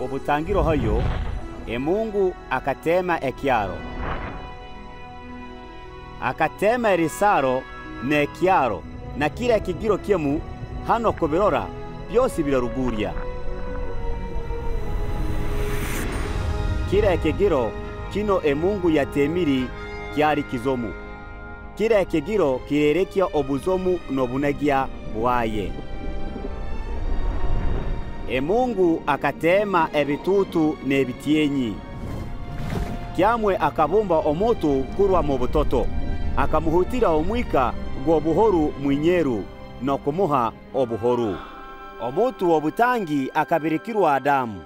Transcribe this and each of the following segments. Obutangiro hoyo, Emungu akatema ekyaro. Akatema erisaro ne ekyaro, na kila kigiro kiemu hano koberora byosi biraruguria. Kila kigiro kino Emungu yatemiri kyari kizomu. Kila kigiro kirerekia obuzomu nobunegia waye. Emungu akatema ebitutu nebitienyi. Kyamwe akabumba omoto kurwa mu butoto. Akamuhutira omwika gwobuhoru mwinyeru no kumuha obuhoru. Omoto obutangi akabirikirwa Adamu.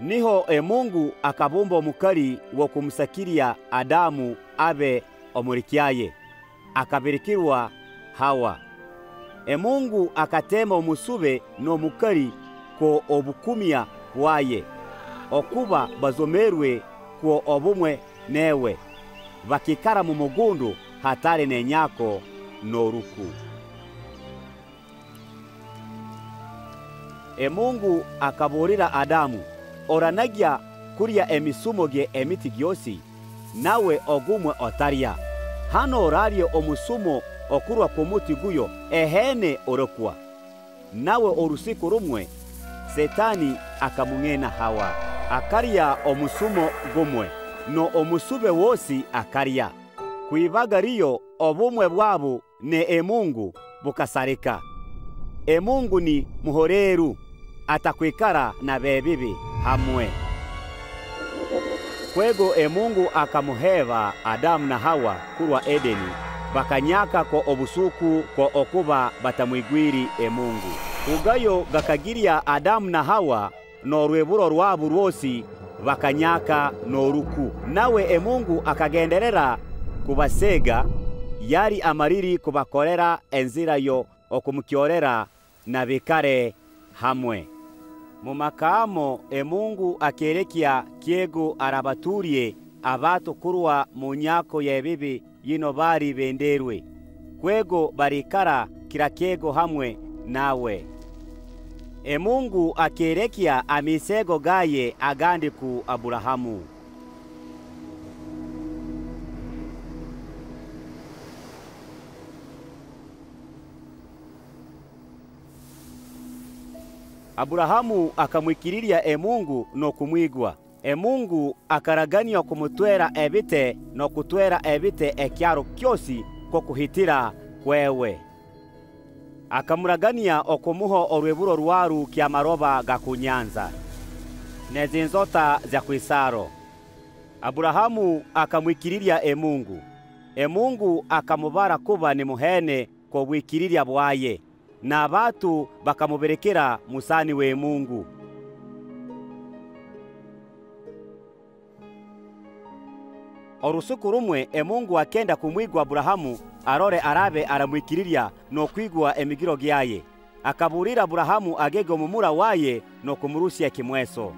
Niho Emungu akabumba omukali wo kumsakiria Adamu abe omurikiaye. Akabirikirwa Hawa. Emungu akatema omusube no mukali ko obukumia waye. Okuba bazomerwe ko obumwe newe. Vakikara mu mugundu hatari nenyako noruku. Emungu akaborira Adamu. Oranagia kuria emisumoge emiti gyosi. Nawe ogumwe otaria. Hano orario omusumo okurwa pomuti guyo ehene orokwa. Nawe orusiku rumwe Setani akamungena Hawa. Akaria omusumo gumwe. No omusube wosi akaria. Kuivagariyo obumwe bwabu ne Emungu bukasarika. Emungu ni muhoreru. Atakwikara na bebibi hamwe. Kwego Emungu akamuheva Adamu na Hawa kurwa Edeni. Bakanyaka ko obusuku ko okuba batamwigwiri Emungu. Ugayo gakagiria Adamu na Hawa norweburo rwabu rwosi bakanyaka noruku. Nawe Emungu akagenderera kubasega yari amariri kubakorera enzira yo okumkiorera na bikare hamwe. Mumakamo Emungu akerekia kiego arabaturie abatu kurwa munyako ya bibi yino bari benderwe. Kwego barikara kirakego hamwe nawe. Emungu akerekia amisego gaye agandi ku Aburahamu. Aburahamu akamwikiriria Emungu no kumwigwa. Emungu akaragania kumutwera ebite no kutwera ebite ekyaro kyosi ko kuhitira kwewe. Akamuragania okumuho orweburo rwaru kya maroba gakunyanza nezinzota za kwisaro. Aburahamu akamwikiriria Emungu. Emungu akamubara kuba ni muhene ko bwikiriria bwaye. Na batu bakamuberekera musani we Mungu. Orusuku rumwe Emungu akenda kumwigwa Aburahamu arore arabe aramwikiriria no kwigwa emigiro gyaye. Akaburira Aburahamu agege omumura waye no kumurushya kimweso.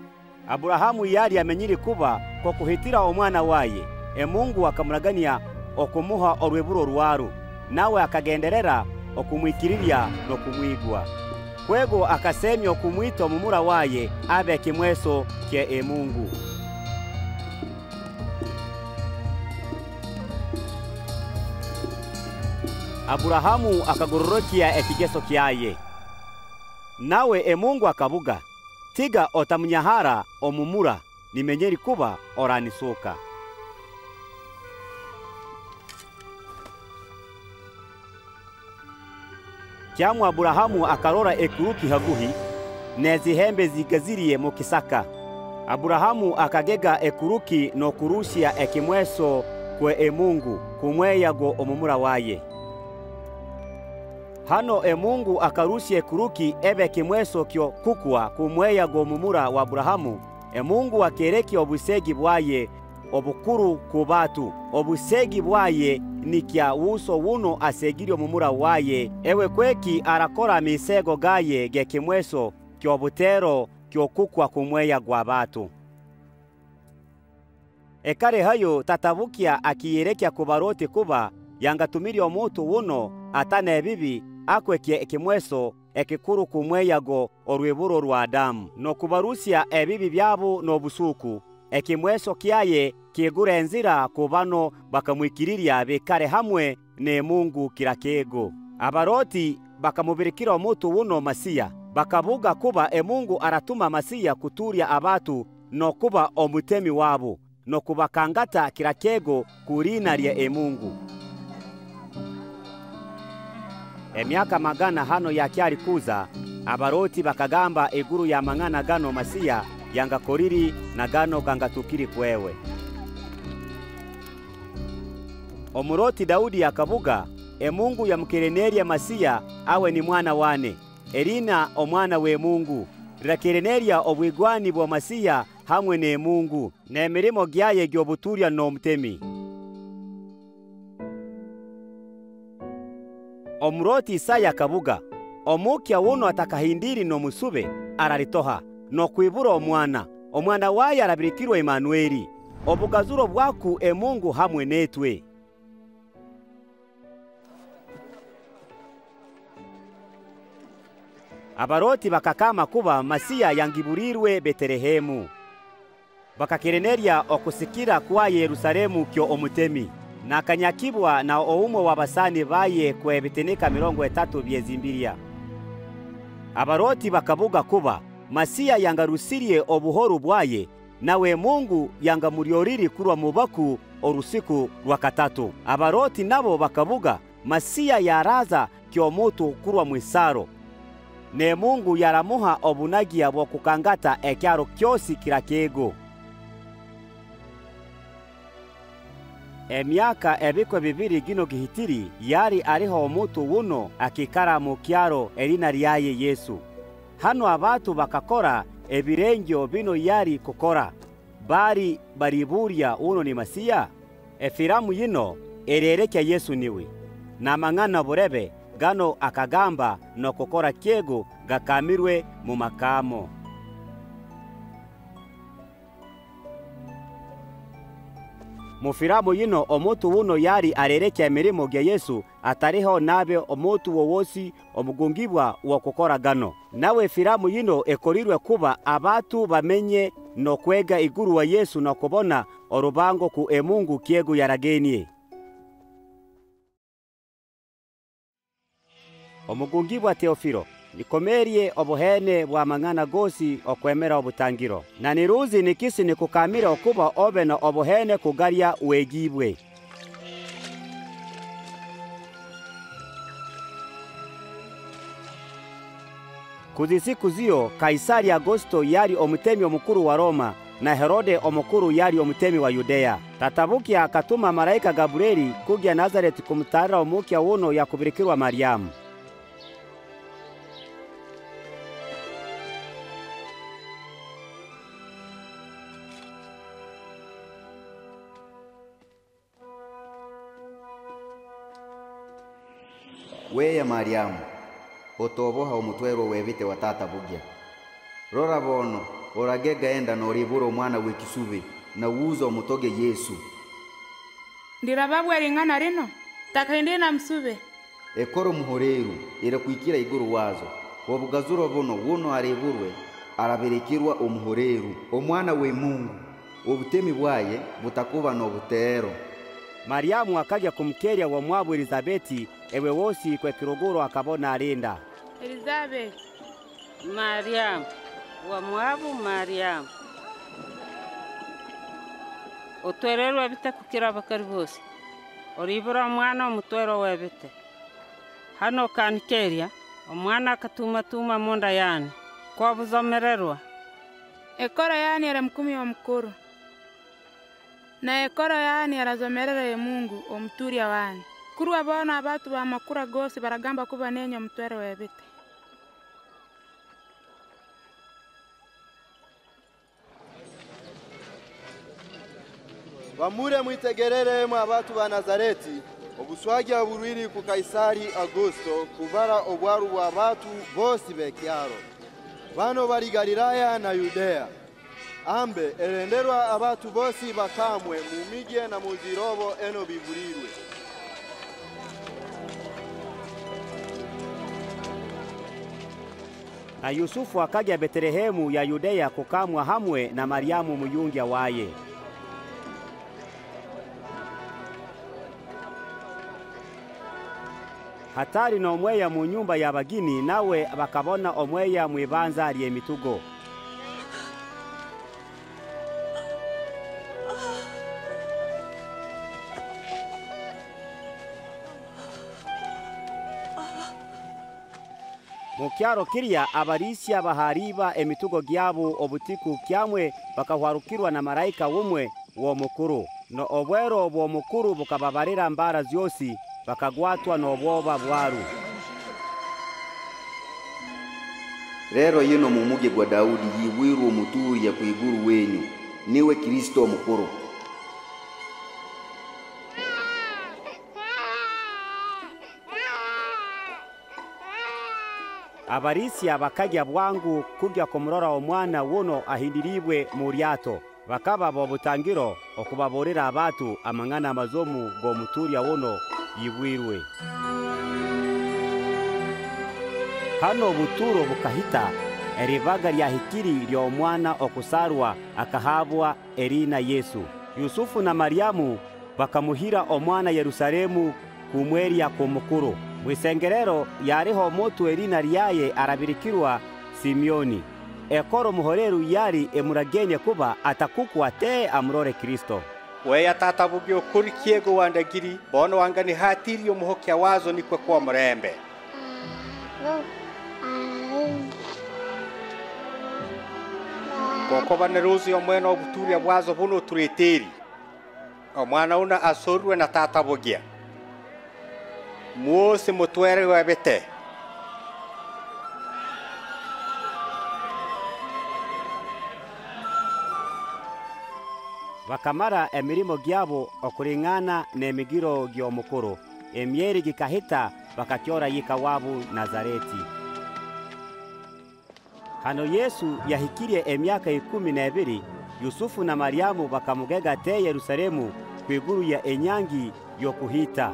Aburahamu yari amenyiri kuba ko kuhitira omwana waye. Emungu akamuragania okumuha orweburo rwaru. Nawe akagenderera okumwikiriria no kumwigwa. Kwego akasemya okumwita omumura waye abe kimweso kye Emungu. Aburahamu akagororokia ekigeso kyaye. Nawe Emungu akabuga. Tiga otamunyahara omumura nimenyeri kuba oranisoka. Kyamu Aburahamu akarora ekuruki haguhi nezihembe zigaziriye mu kisaka. Aburahamu akagega ekuruki no kurushya ekimweso kwe Emungu kumweyago omumura waye. Hano Emungu akarushya ekuruki ebe kimweso kyo kukwa kumweyago omumura wa Aburahamu. Emungu akereki obusegi bwaye obukuru kubatu. Obusegi bwaye nikia uso wuno asegiri omumura waye. Ewe kweki arakora misego gaye gekimweso kyobutero kyokukwa kumweya gwabatu. Ekare hayo tatabukia akiyerekia kubaroti kuba yangatumiri omuntu wuno atane bibi akwekye ekimweso ekikuru kumweyago orweburo rwa Adamu no kubarusia ebibi byabo no busuku ekimweso kiaye kiegura enzira kubano bakamwikiriria bekare hamwe ne Mungu kirakego abaroti bakamubirikira omuntu wuno Masiya bakabuga kuba Mungu aratuma Masiya kuturia abatu no kuba omutemi wabo no kubakangata kirakego kurinaria Mungu. Emyaka magana hano ya kyari kuza abaroti bakagamba eguru ya mangana gano Masiya yanga koriri na gano gangatukiri kwewe. Omuroti Daudi akavuga Mungu ya mkereneria Masiya awe ni mwana wane erina omwana we Mungu rakereneria obwigwani bwa Masiya hamwe ne Mungu na emirimo gyaye gyobuturya no mtemi. Omuroti Isaya kabuga omukya wono atakahindiri no musube araritoha no kwibura omwana waye arabirikirwa Emmanueli obugazuro bwaku Mungu hamwe netwe. Abaroti bakakama kuba Masiya yangiburirwe Betelehemu bakakereneria okusikira kwa Yerusalemu kyo omutemi na kanyakibwa na oumo wabasani baye kwe biteneka 30 byezimbiria. Abaroti bakabuga kuba Masiya yangarusirie obuhoru bwaye nawe Mungu yangamurioriri kurwa mubaku orusiku rwakatatu. Abaroti nabo bakabuga Masiya yaraza kyo moto kurwa mwisaro ne Mungu yaramuha obunagia bwo kukangata ekyaro kyosi kirakego. Emyaka ebikwe bibiri gino gihitiri yari ariho omuntu wuno akikara mu kyaro erina lyaye Yesu. Hano abatu bakakora ebirengyo bino yari kokora bari bariburia uno ni Masiya efiramu yino ererekya Yesu niwe na mangana borebe gano akagamba no kokora kyego gakamirwe mu makamo. Mufirabo yino omuntu wuno yari arerekya emirimo gya Yesu atariho nabe omuntu wowosi omugungibwa wa kokora gano nawe firamu yino ekorirwe kuba abatu bamenye no kwega iguru wa Yesu no kubona orubango ku Mungu kyego yaragenie. Omugungibwa Teofilo nikomerie obuhene bwa mangana gosi okwemera obutangiro na niruzi nikisi nikukamira okuba obe na obuhene kugaria wegibwe. Kuzisiku zio Kaisari Augusto yari omutemi omukuru wa Roma na Herode omukuru yari omutemi wa Yudea. Tatabukia akatuma maraika Gabrieli kugya Nazareth kumutara omukya wono ya kubirikirwa Mariamu. Weya Mariamu, otoboha omutwero wevite watata bugia. Rora bono, oragega enda na orivura omwana wekisubi na uza omutoge Yesu. Ndirababu eringana rino, takahindina na msube. Ekoro muhoreru, irakuikira iguru wazo. Obugazuro bono wono arevurwe, araberekirwa omuhoreru. Omwana we Mungu, obutemi bwaye butakuba n'obutero. Mariamu akagya kumkeria wa mwabu Elizabeti ewe wosi kwe kirogoro akabona arinda. Elizabeth, Mariamu, wa mwabu Mariamu. Otwerero webite kukira bakari bose. Oribura omwana omutwero webite. Hano kanikeria, omwana akatumatuma monda yani. Kwa buzomererwa. Ekora yani era mkumi wa mkuru. Na ekora yani arazomerera Mungu omturia wani. Kurwa bona abatu ba makura gosi baragamba kuba nenyo mtwere webite. Bamure mwitegerere mu abatu ba Nazareti obuswagia burwiri ku Kaisari Augusto kubara obwaru bwa abatu bosi bekyaro. Bano bari Galilaya na Yudea. Ambe erenderwa abatu bosi bakamwe mumige na muzirobo eno biburirwe. Na Yusufu akaja Betelehemu ya Yudea kukamwa hamwe na Mariamu muyungi awaye. Hatari na omweya mu nyumba ya bagini nawe bakabona omweya mwibanza aliye mitugo. Mukyaro kiria abarisia bahariba emitugo gyabo obutiku kyamwe bakahwarukirwa na maraika umwe wo mukuru. No obwero obwo mukuru bukababarira mbara zyosi bakagwatwa no obwoba bwaru. Rero yino mumuge gwa Daudi yiwiru omuturi ya kuiguru wenyu niwe Kristo mukuru. Abarisi abakajya bwangu kujya kumurora omwana wono ahindiribwe mu ryato bakaba bobutangiro okubaborera abantu amangana amazomu go muturya wono yibwirwe. Hano buturo bukahita erivaga lya hikiri lya omwana okusarwa akahabwa erina Yesu. Yusufu na Mariamu bakamuhira omwana Yerusalemu kumweri ya kumukuru. Mwisengerero yariho motu erina lyaye arabirikirwa Simioni. Ekoro muhoreru yari emuragenye kuba atakukwa te amurore Kristo. Weya tata bubyo kuri kiego wandagiri bono wangani hatiri omuhokya wazo ni kwa murembe. Koko baneruzi omwena obuturi abwazo buno tureteri. Omwana una asorwe na tata bugia. Mwose mutwere wabete. Wakamara emirimo gyabo okulingana nemigiro gyomukuru. Emyeri gikahita wakakyora yikawabu Nazareti. Hano Yesu yahikirie emyaka 12. Yusufu na Mariamu wakamugega te Yerusalemu kwiguru ya enyangi yokuhita.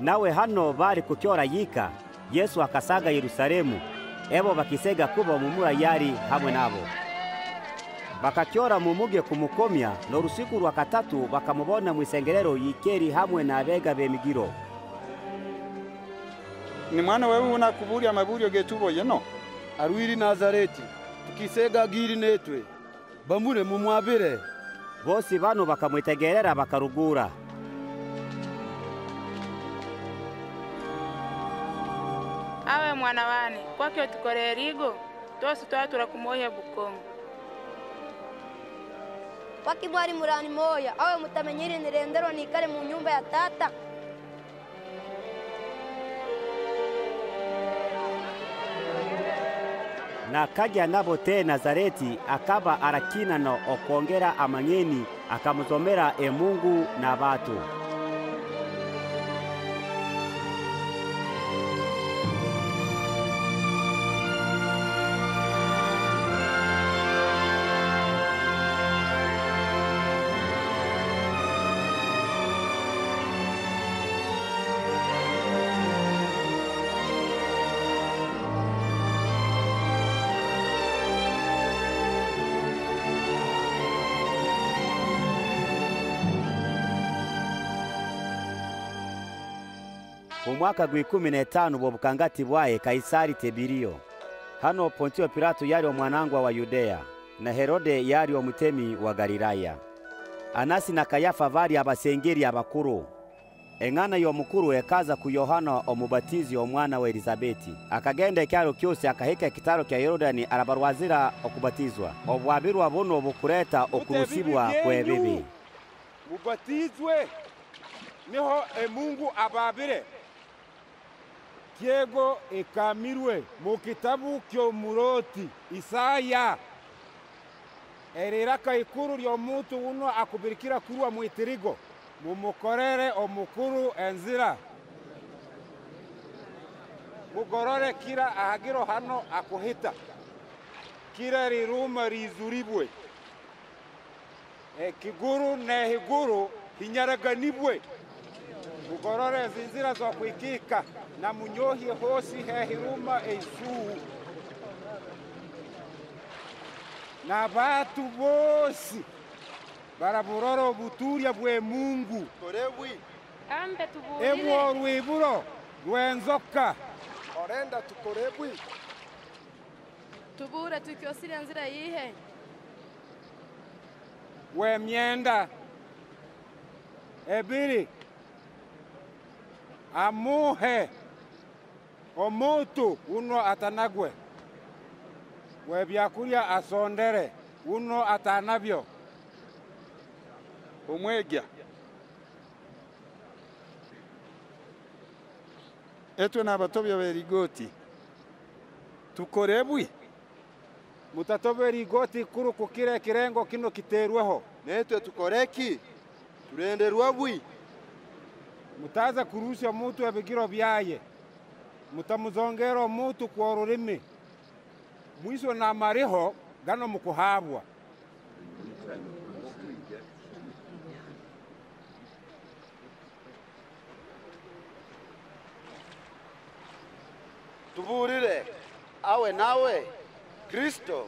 Nawe hano bari kukyora yika Yesu akasaga Yerusalemu ebo bakisega kuba mumura yari hamwe nabo bakakyora mumuge kumukomya no rusiku rwa katatu bakamubona mwisengerero yikeri hamwe na abega bemigiro. Ni mwana wewe una kuburia maburio getubo yeno arwiri Nazareti tukisega giri netwe bambure mumwabire bosi bano bakamwitegerera bakarugura. Awe mwana wane, kwa kio tukore rigo, tosu tuatura kumoya bukongo. Waki mwari murani moya, awe mutamenyiri nirendero nikale mu nyumba ya tata. Na kagya nabo te Nazareti akaba arakina no okwongera amanyeni akamuzomera emungu na batu. Mwaka gwi 15 bobukangati bwaye Kaisari Tebirio. Hano Pontio Pilato yali omwanangwa wa Yudea na Herode yali omutemi wa Galilaya. Anasi na Kayafa bali abasengeri abakuru. Engana yo mukuru ekaza ku Yohana omubatizi omwana wa Elizabeti. Akagenda ekyalo kyose akaheka kitaro kya Yorodani arabarwazira okubatizwa. Obwabirwa bono obukureta okurusibwa kwebibi. Mubatizwe niho emungu ababire. Kiego ekamirwe mu kitabu kyo muroti Isaya eriraka ikuru lyomuntu uno akubirikira kuruwa mu itirigo mumukorere omukuru enzira mugorore kira ahagiro hano akuhita kira riruma rizuribwe ekiguru nehiguru hinyaraganibwe mugorore zinzira zo kwikika na munyohi hosi hehiruma eisu na batu bose baraburoro buturia bwe Mungu torebwi ambe tuburi emwo rwiburo rwenzoka orenda tukorebwi tubura tukiosira nzira yihe we myenda ebiri amuhe omoto uno atanagwe we byakuria asondere uno atanabyo umwegya etwe nabatobya berigoti tukorebwi mutatobwerigoti kuru kukire kirengo kino kiterweho netwe tukoreki turenderwabwi mutaza kurusha mutu ebigiro byaye mutamuzongero mutu kwa rurimi mwiso na mariho gano mukuhabwa tuburire awe nawe Kristo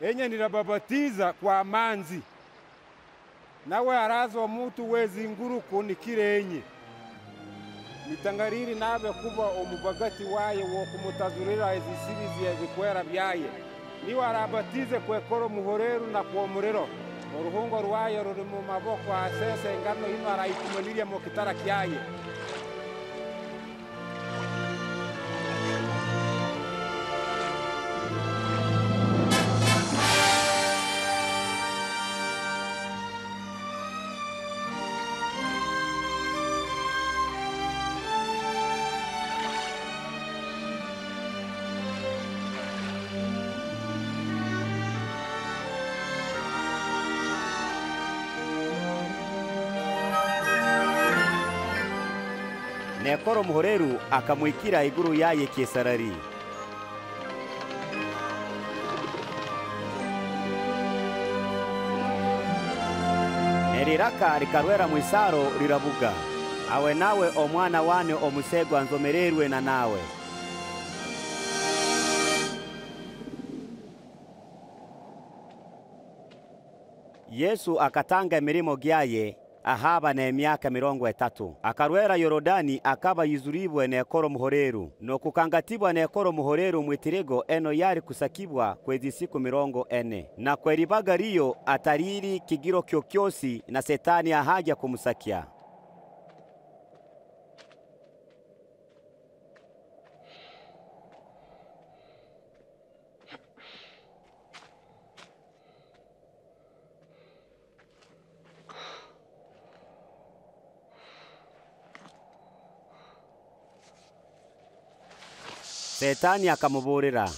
enye nirababatiza kwa manzi nawe arazo mutu wezi nguru kunikire enye nitangariri nabe kuba omubagati waye wo kumutazurira ezisibizi ezikwera byaye niwe arabatize kwekoro muhoreru na kuomurero uruhungo rwaye ruri mu maboko asese ingano hino arayikumaniriye mu kitara kyaye Nekoro muhoreru akamwikira iguru yaye kesarari Neriraka rikarwera mwisaro riravuga awe nawe omwana wane omusegwa nzomererwe na nawe Yesu akatanga mirimo gyaye ahaba na emyaka 30 akarwera Yorodani akaba yizuribwe nekoro muhoreru no kukangatibwa nekoro muhoreru mwitirego eno yari kusakibwa kwezi siku 40 na kweribaga riyo atariri kigiro kyokyosi na setani ahaja kumusakia Setani akamuburira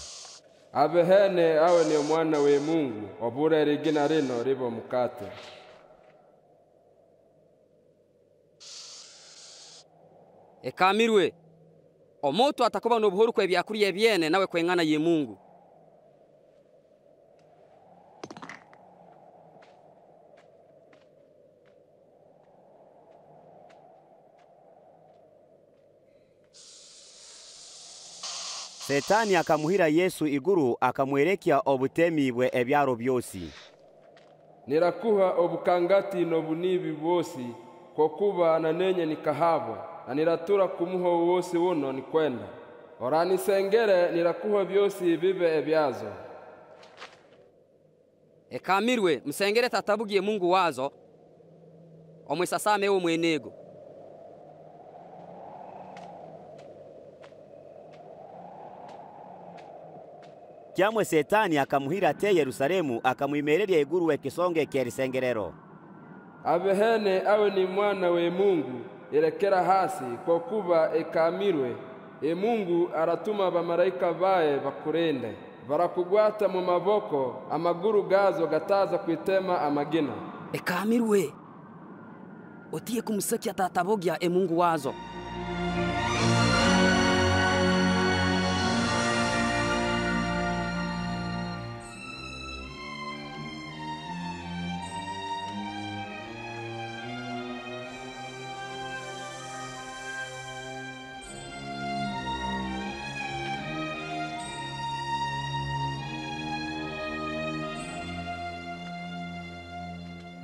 abehene awe ni omwana we Mungu obura rigina rino ribo mukate ekamirwe omuntu atakuba no buhuru kwe byakuriye byene nawe kwengana ye Mungu Setani akamuhira Yesu iguru akamwerekya obutemi bwe ebyaro byosi. Nirakuha obukangati nobunibi bwosi kokuba ananenye nikahabwa na niratura kumuho wose wono nikwenda. Oranisengere nirakuha byosi bibe ebyazo. Ekamirwe msengere tatabugiye Mungu wazo omwisasame wo mwenego. Jamwe Setani akamuhira te Yerusalemu akamuimererya iguru we kisonge kyerisengerero abehene awe ni mwana we Mungu irekera hasi kwa kuba ekamirwe Mungu aratuma bamaraika bae bakurende barakugwata mu maboko amaguru gazo gataza kwitema amagina ekamirwe otiye kumusaki atatabogya Mungu wazo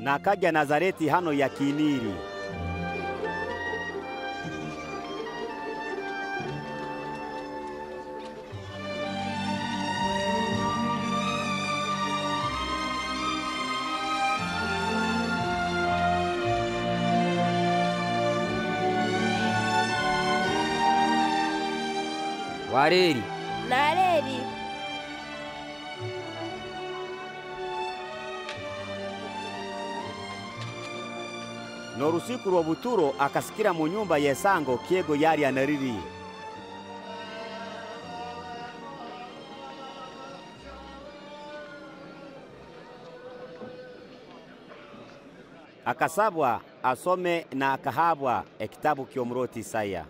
nakajya Nazareti hano ya Kiniri. Wareri. Nareri. Norusiku Robuturo akasikira mu nyumba yesango kiego yari anariri. Akasabwa asome na akahabwa ekitabu kyomroti Isaya.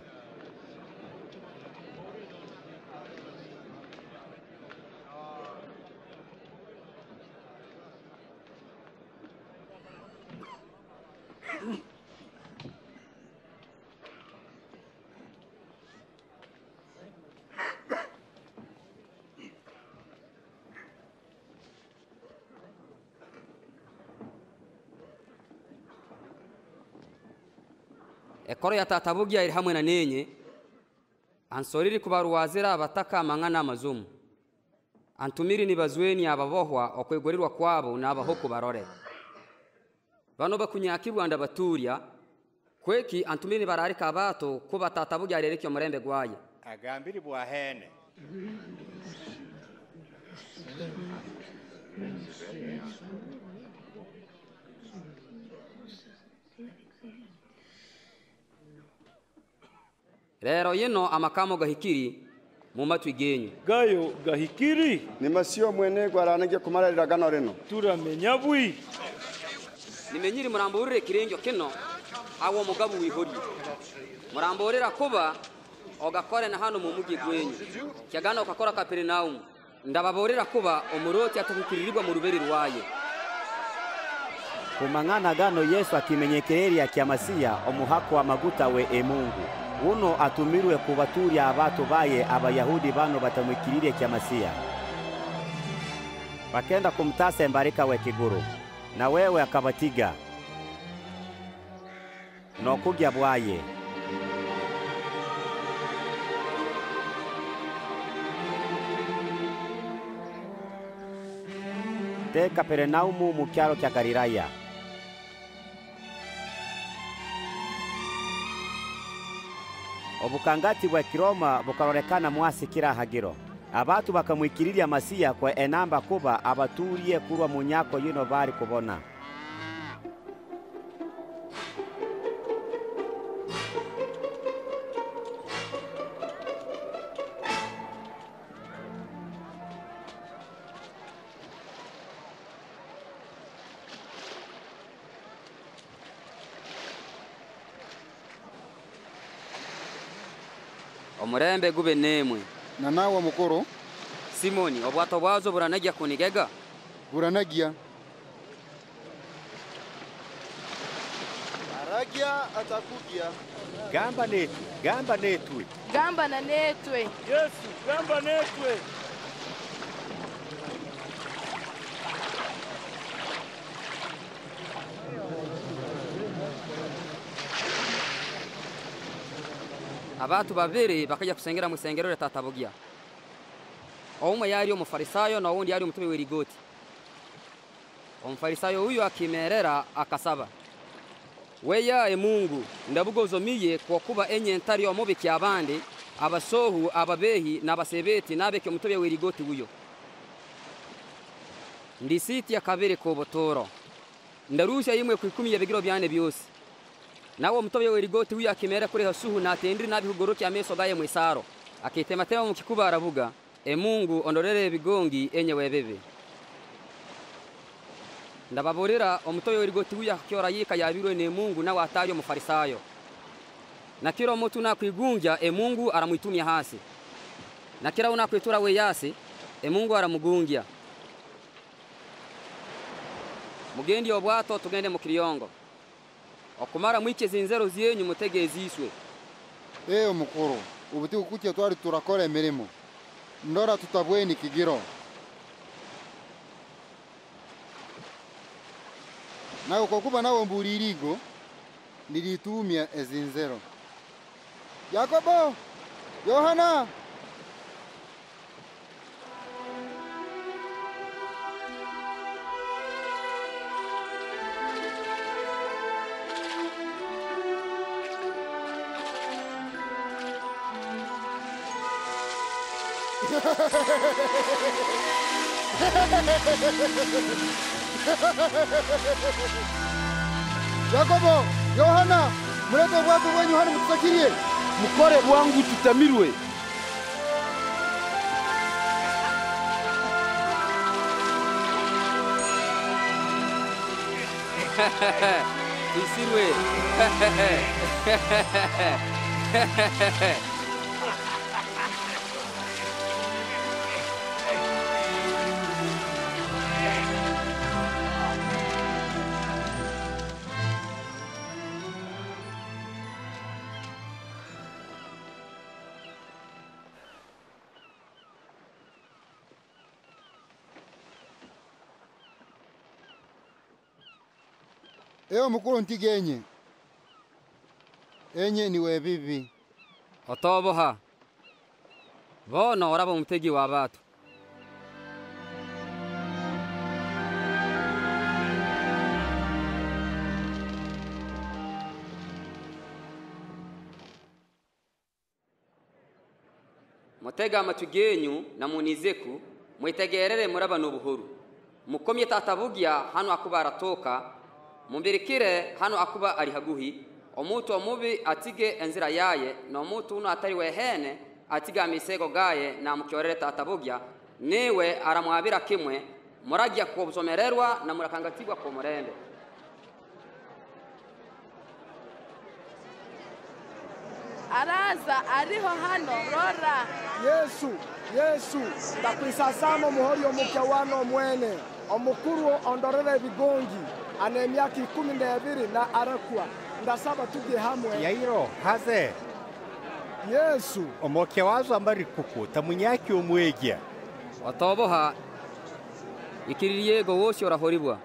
Ekoro yatatabugia irhamwe na nenye ansoriri kubaruwazira abataka amangana amazumu antumiri nibazweni ababohwa okwegorirwa kwabo nabaho kubarore bano bakunyakibwa ndabaturya kweki antumiri bararika abato ko batatabugia rerekyo murembe gwaye agambiri bwahene Rero yeno amakamo gahikiri mu matwigenye gayo gahikiri nimasiyo mwene gwaranage kumararira gano reno turamenya bwi nimenyiri muramburire kirengyo keno awo mugabu wihori muramborera kuba ogakore na hano mu mugi gwenye cyagano ukakora Kaperinaumu ndababorera kuba omuroti atakukirirwa mu ruberi rwaye kumangana gano Yesu akimenyekererya kya Masiya omuhako wa maguta we emungu uno atumirwe kubaturya abato baye abayahudi bano batamwikirire kya Masiya bakenda kumtasa embarika we kiguru na wewe akabatiga no kugya bwaye te Kaperinaumu mu kyaro kya Galilaya. Obukangati bwa Kiroma bukaronekana mwasi kira hagiro. Abatu bakamwikiriria Masiya kwa enamba kuba abaturie kurwa munyako yino bari kubona. Omurembe gube nemwe na nawe mukuru Simoni obwato bwazo buranagia kunigega buranagia aragia atakugia gamba netwe Yesu gamba netwe abatu babiri bakajya kusengera mu sengero ratatabugia ouma yari umufarisayo na wundi yari umutume w'irigoti umufarisayo huyo akimerera akasaba weyaye Mungu ndabugozomiye kwa kuba enye ntari omubi kyabande abasohu ababehi n'abasebeti nabeke umutume w'irigoti huyo ndi siti yakabere ko botoro ndarusha yimwe ku 10 yabigiro byane byose nawo mutobe w'irigoti uya kimera kuri hasuhu natendiri nabihugoroki ameso gaye mwisaro akitematema mu kikubara buga Mungu ondorere bigongi enye webebe ndababorera omutobe w'irigoti uya kyora yika yabirwe ne Mungu nawe atari umufarisayo nakiro mutu nakwigunja Mungu aramwitumya hasi nakira unakwitura we yasi Mungu aramugungia mugendi obwato tugende mu kiriongo okumara mwicheze inzero ziyenyu mutegeze iswe mukuru ubuti kukutia twari turakora emirimo ndora tutabweni kigiro Na kwa kuba nawe mbulirigo nilitumia ezinzero. Yakobo, Yohana. Yakobo, Yohana, mulete watu wenyu hano mtusakirie. Mukore wangu tutamirwe. Isirwe. Eo mkuru ntige enye. Enye ni webibi. Otobo ha. Vona oraba mtegi wabatu. Mutega matugenyu na munizeku mwitegerere muraba nubuhuru. Mukomye tatabugia hanu akubara toka. Mumbirikire hano akuba alihaguhi, omutu omubi atige enzira yaye, na omutu unu atari wehene atiga misego gaye na mkiorere tatabugia, niwe aramuabira kimwe, muragia kubuzomererwa na murakangatigwa kumurende. Araza ariho hano, rora. Yesu, Yesu, takuisasamo muhori omukewano mwene, omukuru ondorele vigongi. Anemiaki kumindeaviri na arakua. Ndasaba tuge hamwe. Yairo, haze. Yesu. Omoke wazo ambari kuku. Tamunyaki umwegia. Wataboha. Ikiririego wosi orahoribwa.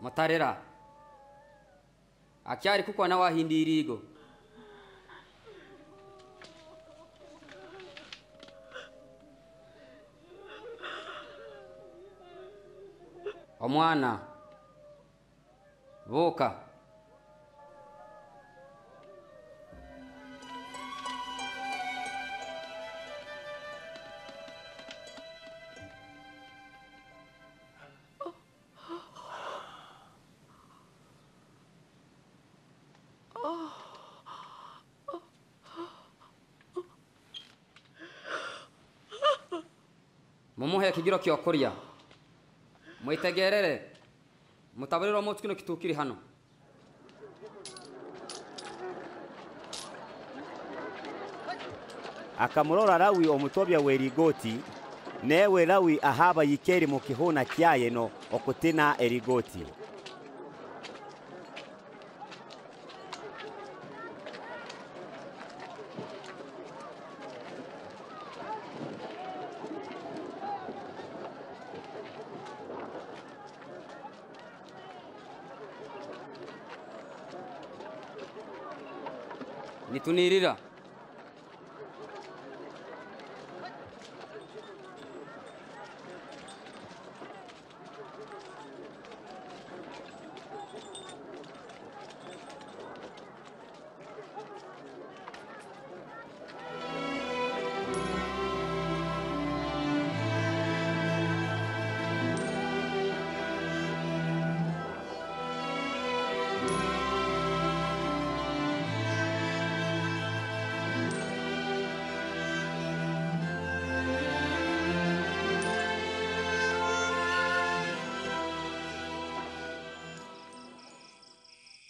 Matarera. Akyari kuko nawa hindirigo. Omwana. Voka. Mumuhe kigiro kyokuria mwitegerere mutabariro mu kino kitukiri hano akamurora rawi omutobya werigoti newe rawi ahaba yikeri mu kihona kyaye no okutina erigoti Tunirira.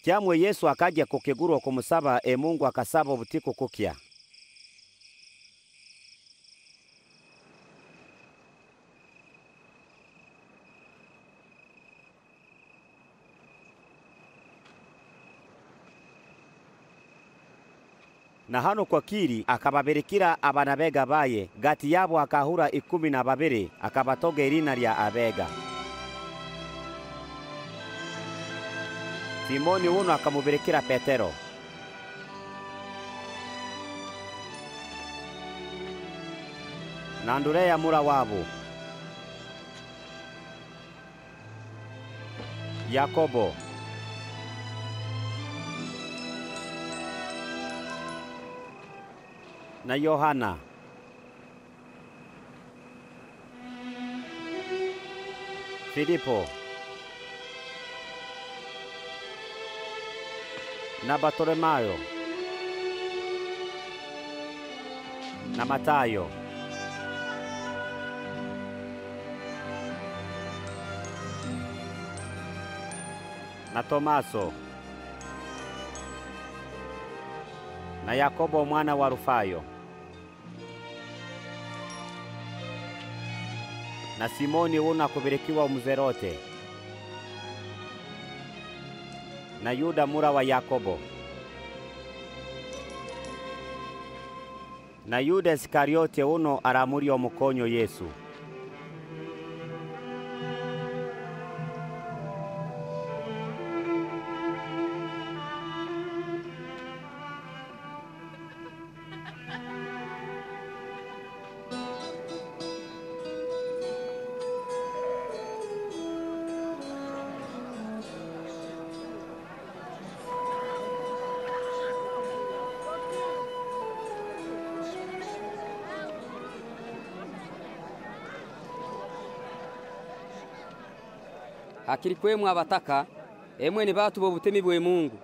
Kyamwe Yesu akajya kukiguru okumusaba Mungu akasaba obutiko kukya. Na hano kwa kiri akababerekira abana bega baye gati yabo akahura 12 akabatoga irina lya abega. Simoni uno akamuberekira Petero. Na Andrea mura wabo. Yakobo. Na Yohana. Filipo. Na Bartolomayo. Na Matayo. Na Tomaso. Na Yakobo mwana wa Rufayo. Na Simoni una kuberekiwa Muzerote. Na Yuda mura wa Yakobo. Na Yuda Iskariote uno aramuri omukonyo Yesu. Hakirikwemu mwabataka emwe ni batu bobutemi bwe Mungu.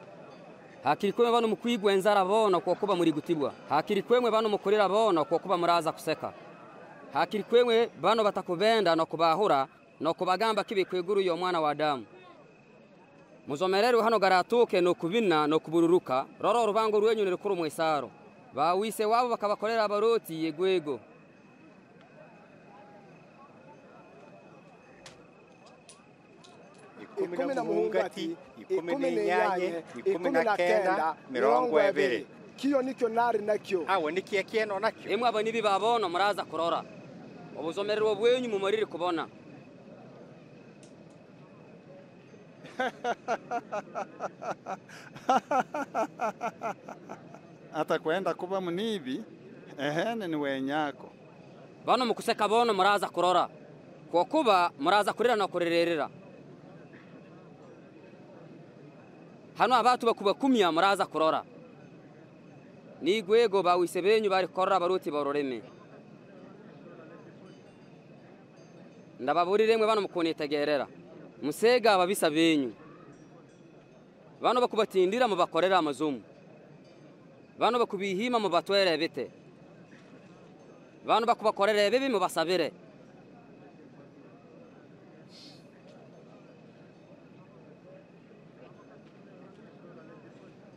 Hakirikwemu bano mukwigwa enzara bona kokuba muri gutibwa. Hakirikwemu bano mukorera bona kokuba muraza kuseka. Hakirikwemu bano batakubenda no kubahura no kubagamba kibikweguru yo mwana wa Adamu. Muzomerero hano garatuke no kubina no kubururuka roro rubango rwenyu ne rukuru mwisaro. Bawise wabo bakabakorera abaroti yegwego. Ikumina muhungati, ikumina nyanye, ikumina kenda, mirongo ebere. Kiyo nikyo nari nakyo. Awo nikie kieno nakyo. Emu aba nibi babono muraza kurora. Obuzomerero bwenyu mumuriri kubona. Ata kwenda kuba munibi, ehene ni wenyako. Bano mukuseka bono muraza kurora. Kwa kuba muraza kurira na kuririra. Hano abatu bakubakumya muraza kurora. Nigwego bawisebenyu bari korora baruti baroreme. Ndababuriremwe bano mukunitegerera. Musega ababisa benyu. Bano bakubatindira mu bakorera amazumu. Bano bakubihima mu batwere bite. Bano bakubakorera bibi mu basabire.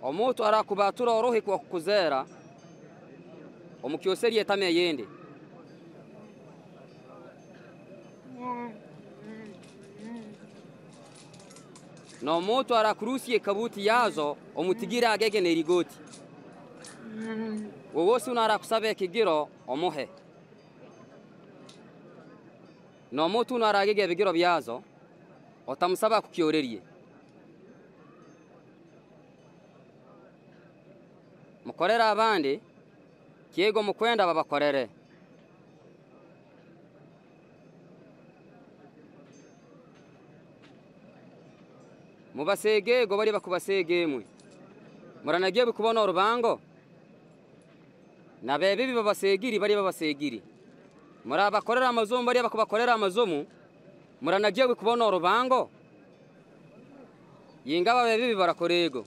Omuntu arakubatura orohe kwa kukuzera omukiyoseri yetame yende. No omuntu arakurusiye kabuti yazo omutigira agege nerigoti. Wose unarakusabe kigiro omuhe. No omuntu unaragege bigiro byazo otamusaba kukiyoreriye. Mukorera abandi kiego mukwenda babakorere. Mubasege go bari bakubasege mwe. Muranagiye kubona urubango. Na bebe bibabasegiri bari babasegiri. Murabakorera amazumu bari bakubakorera amazumu. Muranagiye kubona urubango. Yingaba bebe barakorego.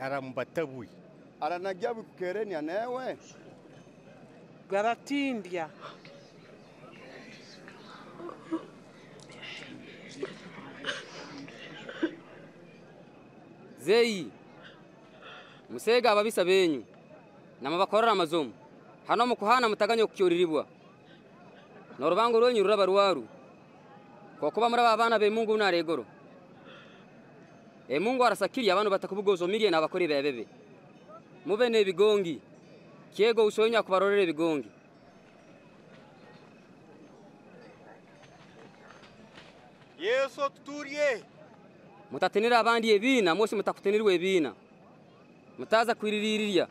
Arambatabwi. Aranagia bukerenya newe garatindia Bazeyi musega ababisa benyu namabakorera amazomu hano mu kuhana mutaganya kukiyoriribwa no rubango rwenyu rurabaruwaru kokuba muri abana be Mungu unaregoro Mungu arasakiriye abantu batakubugozo miliye nabakore bebebe mube ne bigongi kiego usonya kubarorere bigongi Yesu tuturie mutatenera abandi ebina mose mutakutenerwa ebina mutaza kwiririria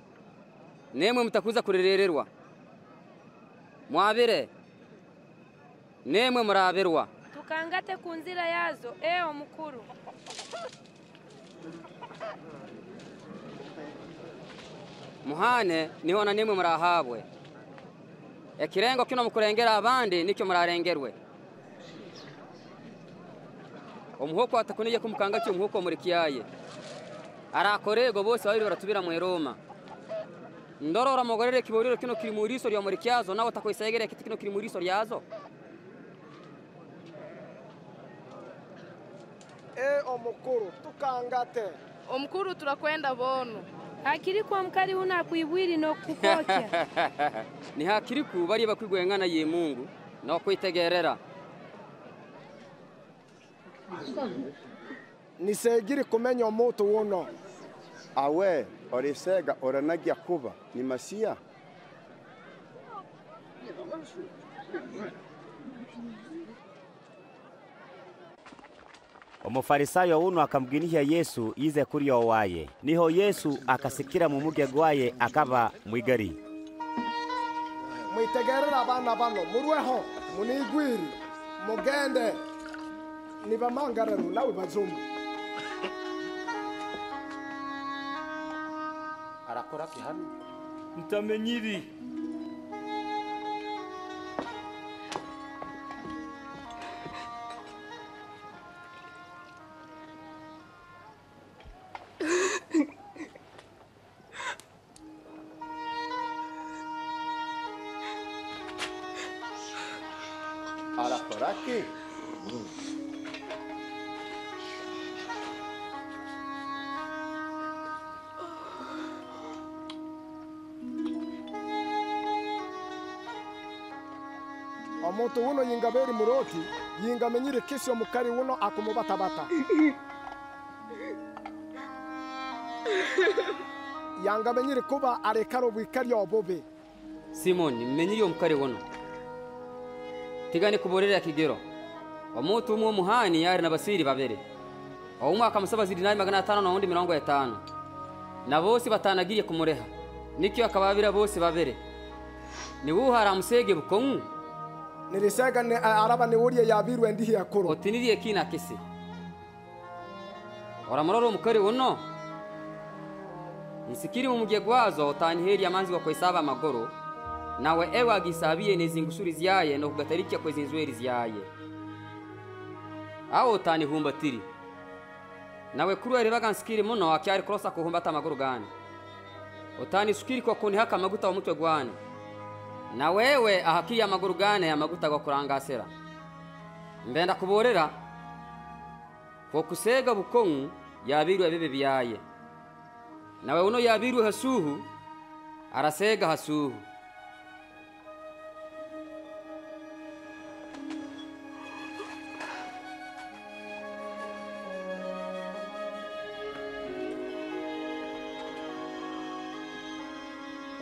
nemwe mutakuza kurerererwa mwabere nemwe muraberwa tukangate kunzira yazo eo mukuru muhane niho na nemwe murahabwe ekirengo kino mukurengera abandi nicyo murarengerwe Omuhoko atakoneye kumukanga cyo muhoko muri kiyaye arakorego bose bari baratubira mu Roma ndorora mugorere kiborero kino kiri muri riso rya muri kiyazo nawo takoyisegereye kiti kino kiri muri riso ryazo omukuru tukangate omukuru turakwenda bono hakiri kwa mkari una kuibwiri no kukokya ni hakiri ku bari bakwigwengana ye Mungu no kwitegerera Nisegiri kumenya omuntu wono awe orisega oranagia kuba ni masia Omufarisayo uno akamginihia Yesu yize kuri owaye niho Yesu akasikira mu muge gwaye akaba mwigari Mwitegerera abana bano murweho munigwiri mugende Niba mangarano nawe bazomba arakora kihano ntamenyiri arakora ki Omuntu uno yingaberi muroti yingamenyire kesi omukari uno akumubatabata Yangamenyire kuba arekaro bwikari obobe Simoni menyi yo mukari uno Tigane kuborera kigero Omuntu umwe muhani yari nabasiri babere Omwaka musabazi dinari 500 na undi 50 Na bose batanagiriye kumureha Nikyo akababira bose babere Ni wuhara musege bukongu Nilisega ne araba ne uriye yabirwe ndiye akoro Otiniriye kina kese Oramororo mukari uno Nisikiri mu mugiye gwazo utaniheri amanzi kwa isaba magoro nawe ewa gisabiye nezingusuri ziyaye no kugatarikya kwa zinzweri ziyaye Aho utanihumbati Nawe kuru ereraga nsikiri muno akyari krosa kuhumbata magoro gani Utanisukiri kwa kunihaka maguta wa mutwe gwani Na wewe ahakiri amaguru gane amaguta go kurangasera Mbenda kuborera Fokusega bukongu yabirwe bebe biyaye Nawe uno yabirwe hasuhu arasega hasuhu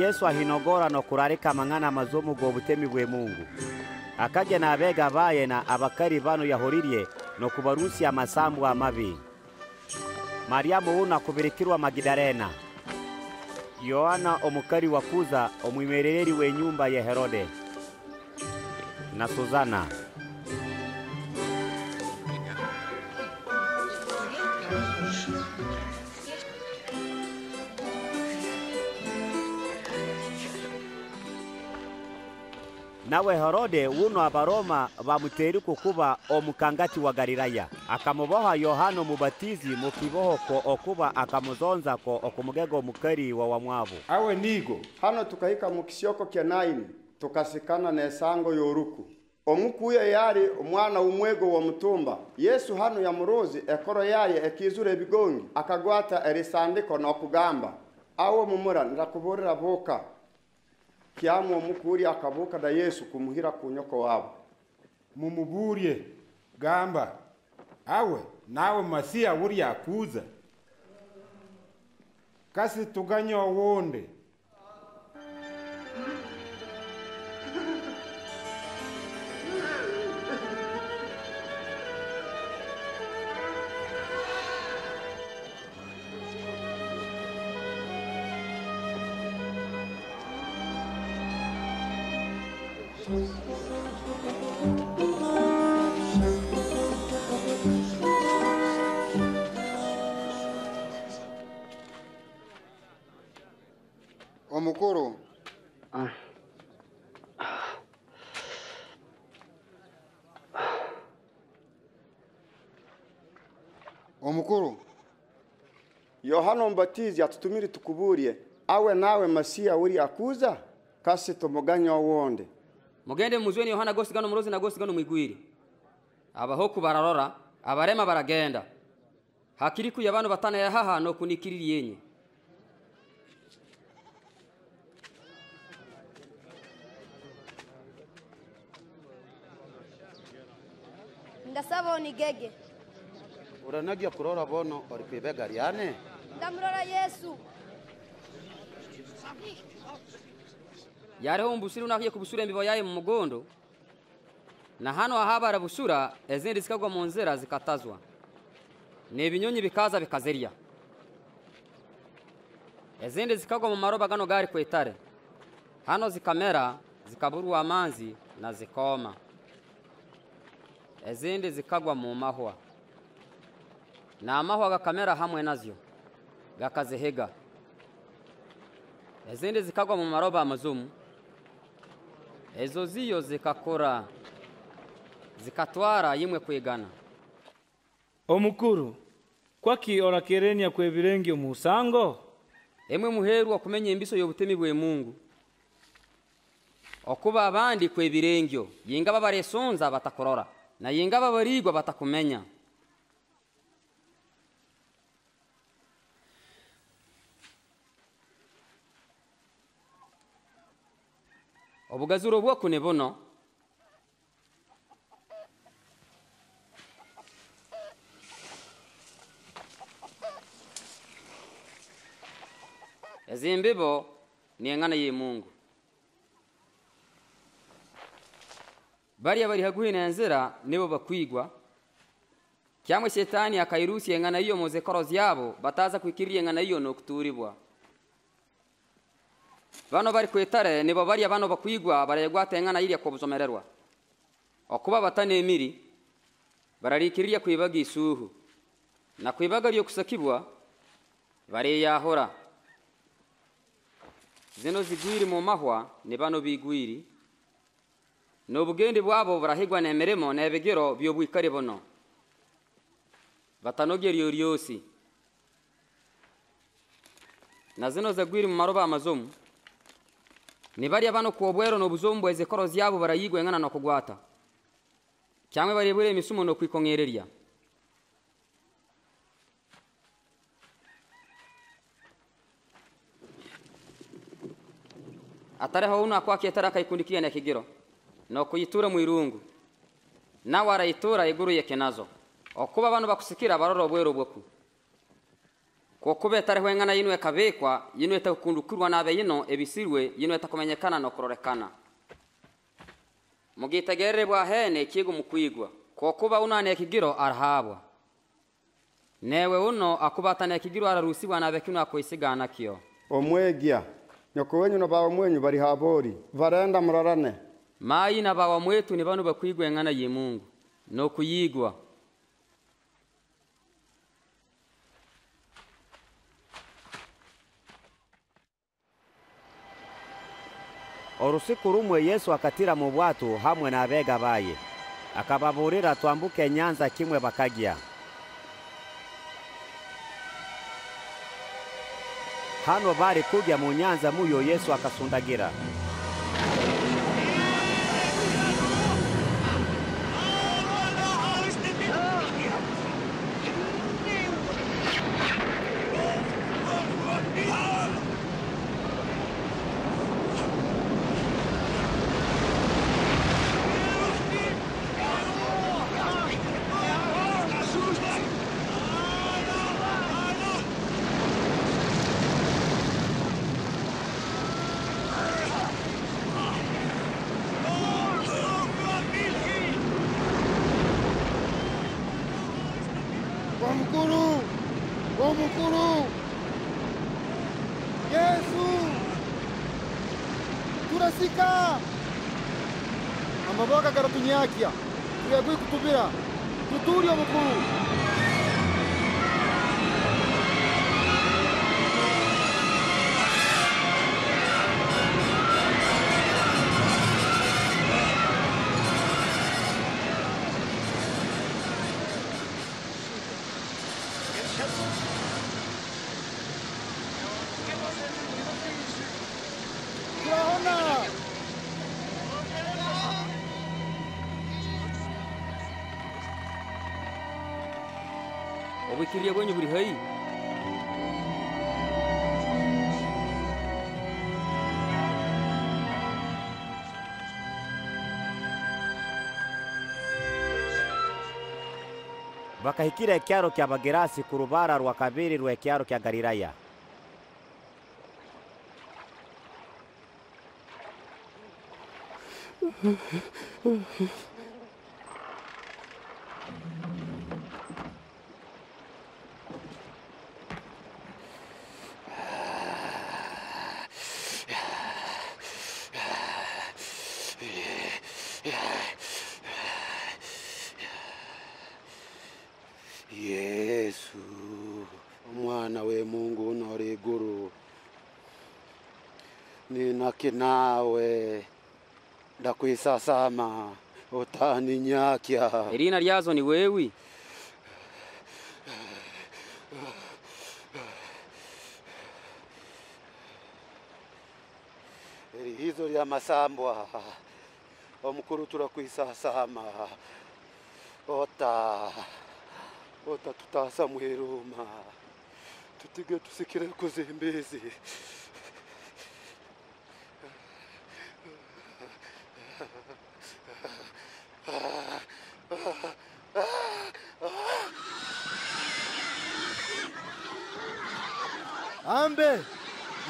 Yesu ahinogora no kurarika mangana mazomu go butemi bwe Mungu akaje na abega baye na abakari bano yahoririe no kubarusi amasambu amabi Mariamu una kubirikirwa Magdalena Yohana omukari wakuza omwimerereri we nyumba ya Herode na Suzana nawe Herode wuno abaroma bamuteriku kuba omukangati wa Galilaya akamuboha Yohana mubatizi mu kiboho ko okuba akamuzonza ko okumugega omukari wa wamwavu awe nigo hano tukahika mu kisioko kya 9 tukasikana na esango yoruku omukuye yari umwana umwego wa mutumba Yesu hano ya murozi ekoro yaye ekizure bigongi akagwata erisandiko no kugamba awo mumura ndakuborera boka kiamu omukuri akabuka da Yesu kumuhira kunyoko wabo mumuburie gamba awe nawe masia wuri akuza kasi tuganyo wonde Omukuru Omukuru Yohana Mbatizi atutumiri tukuburie awe nawe masia uri akuza kasi tomuganya wonde Mugende muzweni Yohana gosigano murozi na gosigano mwigwiri abahoku bararora abarema baragenda hakiriku yabano batana ya haha no kunikiriri yenye Ndasaba onigege Uranagia kurora bono oripibega riane Ndamurora Yesu Yareho mbusuru nakiye kubusura embibo yaye mu mugondo na hano ahabara busura ezindi zikagwa mu nzera zikatazwa ne binyonyi bikaza bikazeria ezindi zikagwa mu maroba gano gari kwetare hano zikamera zikaburu amanzi na zikoma ezindi zikagwa mu mahwa na amahwa gakamera hamwe nazyo gakazehega ezindi zikagwa mu maroba amazumu Ezo ziyo zikakora zikatwara yimwe kwegana Omukuru kwaki orakerenya kwebirengi umusango emwe muheru wakumenya embiso yobutemi bwe Mungu okuba abandi kwebirengyo yinga babaresonza batakorora na yinga babarigwa batakumenya Obugazuro bwa kunebono Ezimbibo niengana ye Mungu Bari abari haguhi na nzira nebo bakwigwa Kyamwe shetani akairusi engana iyo muzekorozi yabo bataza kwikirira engana iyo nokuturibwa Bano bari kwetare nibo bari abano bakwigwa barayagwata engana iri yakobuzomererwa okuba batanemiri bararikirira kwibaga isuhu na kwibaga ryo kusakibwa bari yahora zeno zigwiri mu mahwa ne bano bigwiri no bugende bwabo barahigwa nemeremo na ebegero byo bwikare bono batanogeriyo ryosi na zeno zagwiri mu maroba amazomu Ni bari abano kuobwero no buzombo ezekorozi yabo barayigwe engana no kugwata. Cyangwa bari bure misumo no kwikongereria. Atare ho una kwa kietara kayikundikia na kigiro no kuyitura mu irungu. Na warayitura iguru yekenazo. Okuba abantu bakusikira baroro bwero bwoku. Kokube tareho engana yinwe kabekwa yinwe takundukurwa nabe yino ebisirwe yinwe takumenyekana no kororekana mugitegererebwa hene kigo mukwigwa kokuba unane kigiro arahabwa newe uno akubatana kigiro ararusibwa nabe kino akoisigana kiyo omwegia nyokowenyu no bawo mwenyu bari habori varenda murarane mayi na bawo mwetu ni banu bakwigwa engana ye Mungu no kuyigwa Orusiku rumwe Yesu akatira mu bwatu hamwe n'abega baye, akababurira twambuke Nyanza kimwe bakagiya. Hano bari kugya mu Nyanza muyo Yesu akasundagira. Yakia yagwe kutubira tuturi omukuru Queria banho por aí. Bakahikira ekyaro kya Bagerasi kurubara rwa kabiri rwa ekyaro kya Galilaya. Nawe ndakuisasama utani nyakia irina ryazo ni wewe eri hizo ya masambwa omukuru turakuisasama ota tutasa muheruma tutige tusikire kuzimbezi Ambe,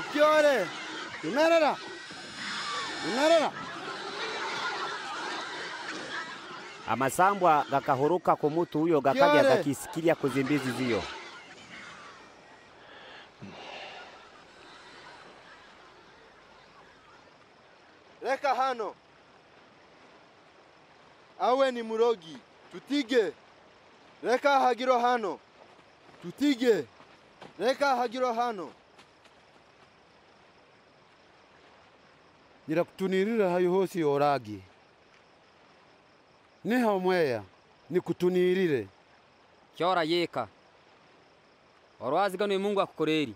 ukiore, unarara. Amasambwa gakahuruka ku mutu huyo gakajya gakisikiria kuzimbizi ziyo. Reka hano. Awe ni murogi, tutige. Reka hagiro hano. Tutige. Reka hagiro hano. Nirakutunirira hayo hosi oragi. Neha mweya nikutunirire. Kyora yeka. Orwaziganwe Mungu akukoreri.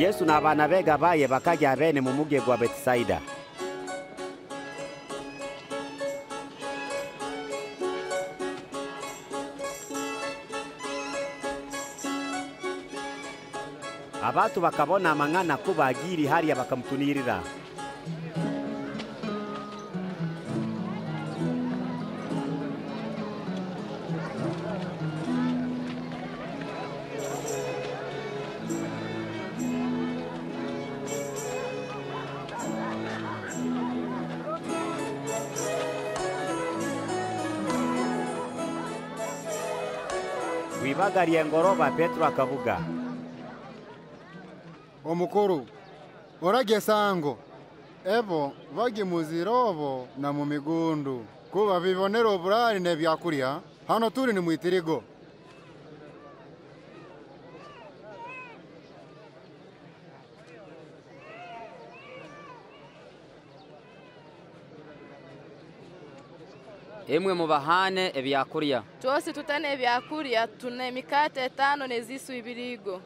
Yesu na abana bega baye bakajya bene mu muge gwa Betsaida. Abatu bakabona amangana kubagiri hariya bakamutunirira. Bagari ngoroba Petro akavuga. Omukuru uragesango evo bage muzirobo na mu migundu kuba bibonera oburari ne byakurya hano turi ni muitirigo emwe mubahane ebyakurya twose tutane ebyakurya tune mikate etano nezisu ibirigo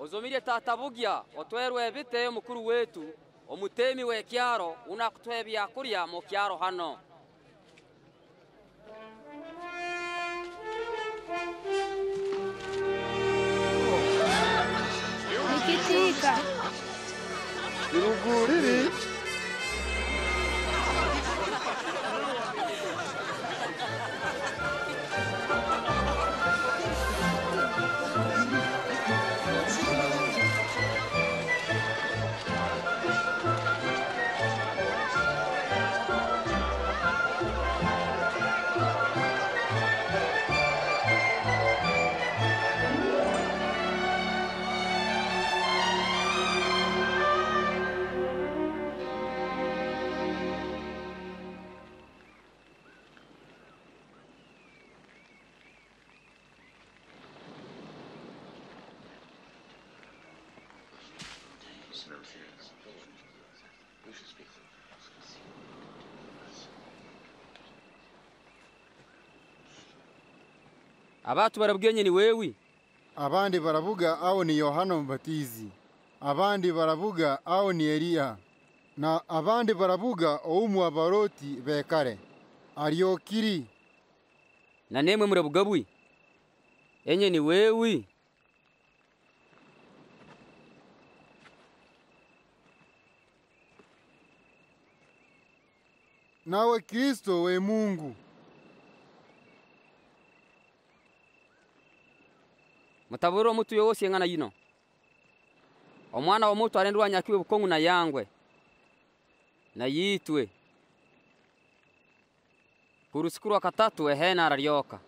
Ozomire tatabugia otwerwe bite mukuru wetu omutemi wekyaro unakutwe byakurya mu kyaro hano Nikitika Uruguriri Abatu barabwiye ni wewe abandi baravuga aho ni Yohana Mbatizi abandi baravuga aho ni Eliya na abandi baravuga oumu abaroti bekare Ariokiri na nemwe murabugabwi enye ni wewe nawe Kristo we Mungu Mutaburo mutu yose ngana yino Omwana wa mutu arendwa nyakiwe bukongu na yangwe na yitwe Kurusikuru akatatu ehena araryoka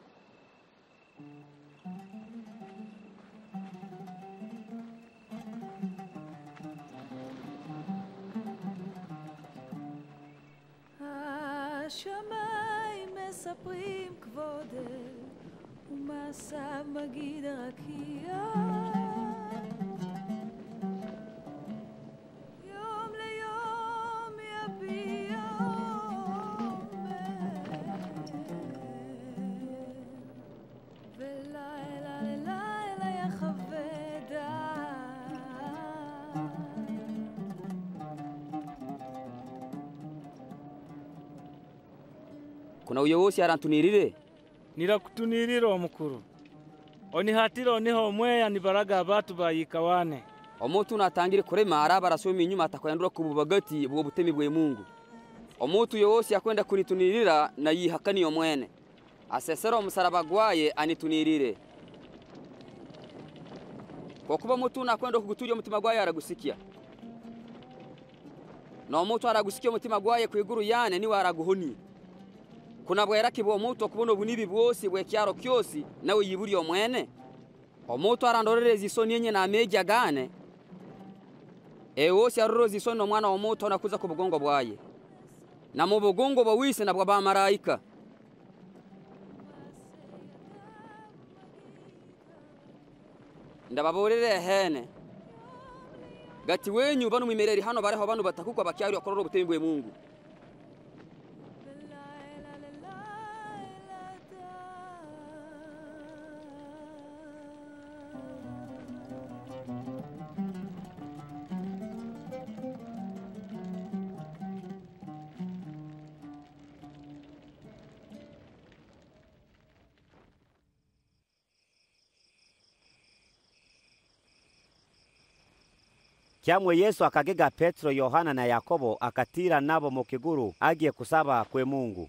השמיים מספרים כבודך ומעשיו מגיד הרקיע יום ליום יביע עומד ולילה ללילה יחווה דעת Kuna uyobozi arantunirire Nirakutunirira omukuru Onihatira oniho omweya nibaraga abatu bayikawane Omuntu natangire kurema araba arasoma inyuma atakwandura kububagati bwo butemi bwe Mungu Omuntu yose yakwenda kunitunirira na yihakaniyo mwene Asesera omusaraba gwaye anitunirire Kokuba omuntu nakwenda kuguturya omutima gwaye aragusikia Na omuntu aragusikia omutima gwaye kwiguru yane niwe araguhoni Kuna bweraki bwo omuntu okubona obunibi bwose bwekyaro kyosi nawe yiburi omwene omuntu arandorereza isoni enye na meja gane ewose aroroza isoni omwana omuntu nakuza ku bugongo bwaye na mu bugongo bwawise na bwa maraika ndababorere hene gati wenyu banu mimereri hano bareho banu batakukwa bakyari akorora obutemi bwe Mungu Kyamwe Yesu akagega Petro, Yohana na Yakobo akatira nabo mu kiguru agiye kusaba kwe Mungu.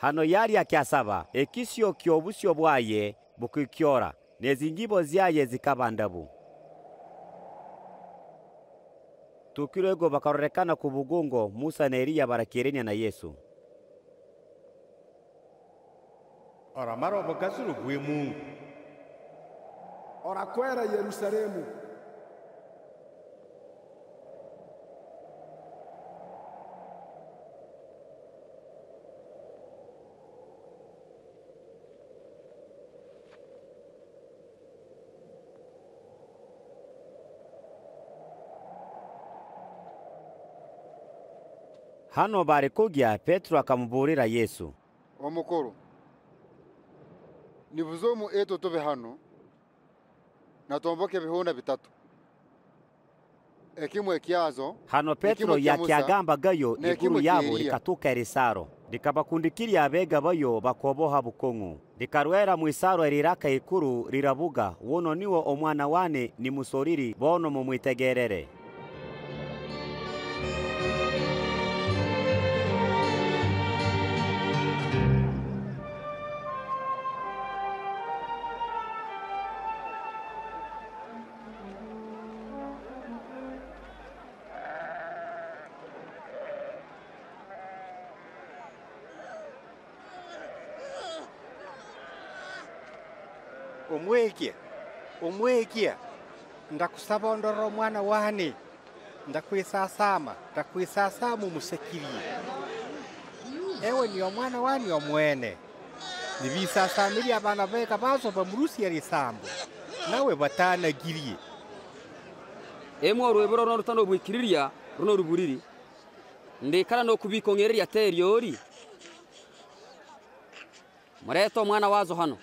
hano yari ya kyasaba ekisyo kyobusyo bwaye bukikyora nezingibo ziaye zikabandabu tukirego bakarorekana ku bugongo Musa na Eliya barakerenya na Yesu ora maro bakazuru gwe Mungu ora kwera Yerusalemu hano barikugya Petro akamburira Yesu omukuru nibuzomu eto tove hano natomboke bihona bitatu ekimwe kyazo hano Petro yakyagamba gayo iguru yabo likatuka erisaro likabakundikirya abega bayo bakoboha bukongu likarwera mwisaro eriraka ikuru rirabuga wono niwo omwana wane ni musoriri bono mumwitegerere Umwekia ndakusaba ondoro mwana wahani ndakuisasama umusekirie ewe ni omwana wani omwene nibisasamiri abana beka baso bamurusi yarisambo nawe batanagirie emwo rweboro no rutano bwikiriria runo ruburiri ndekara no kubikongererya teriori mureto mwana wazo hano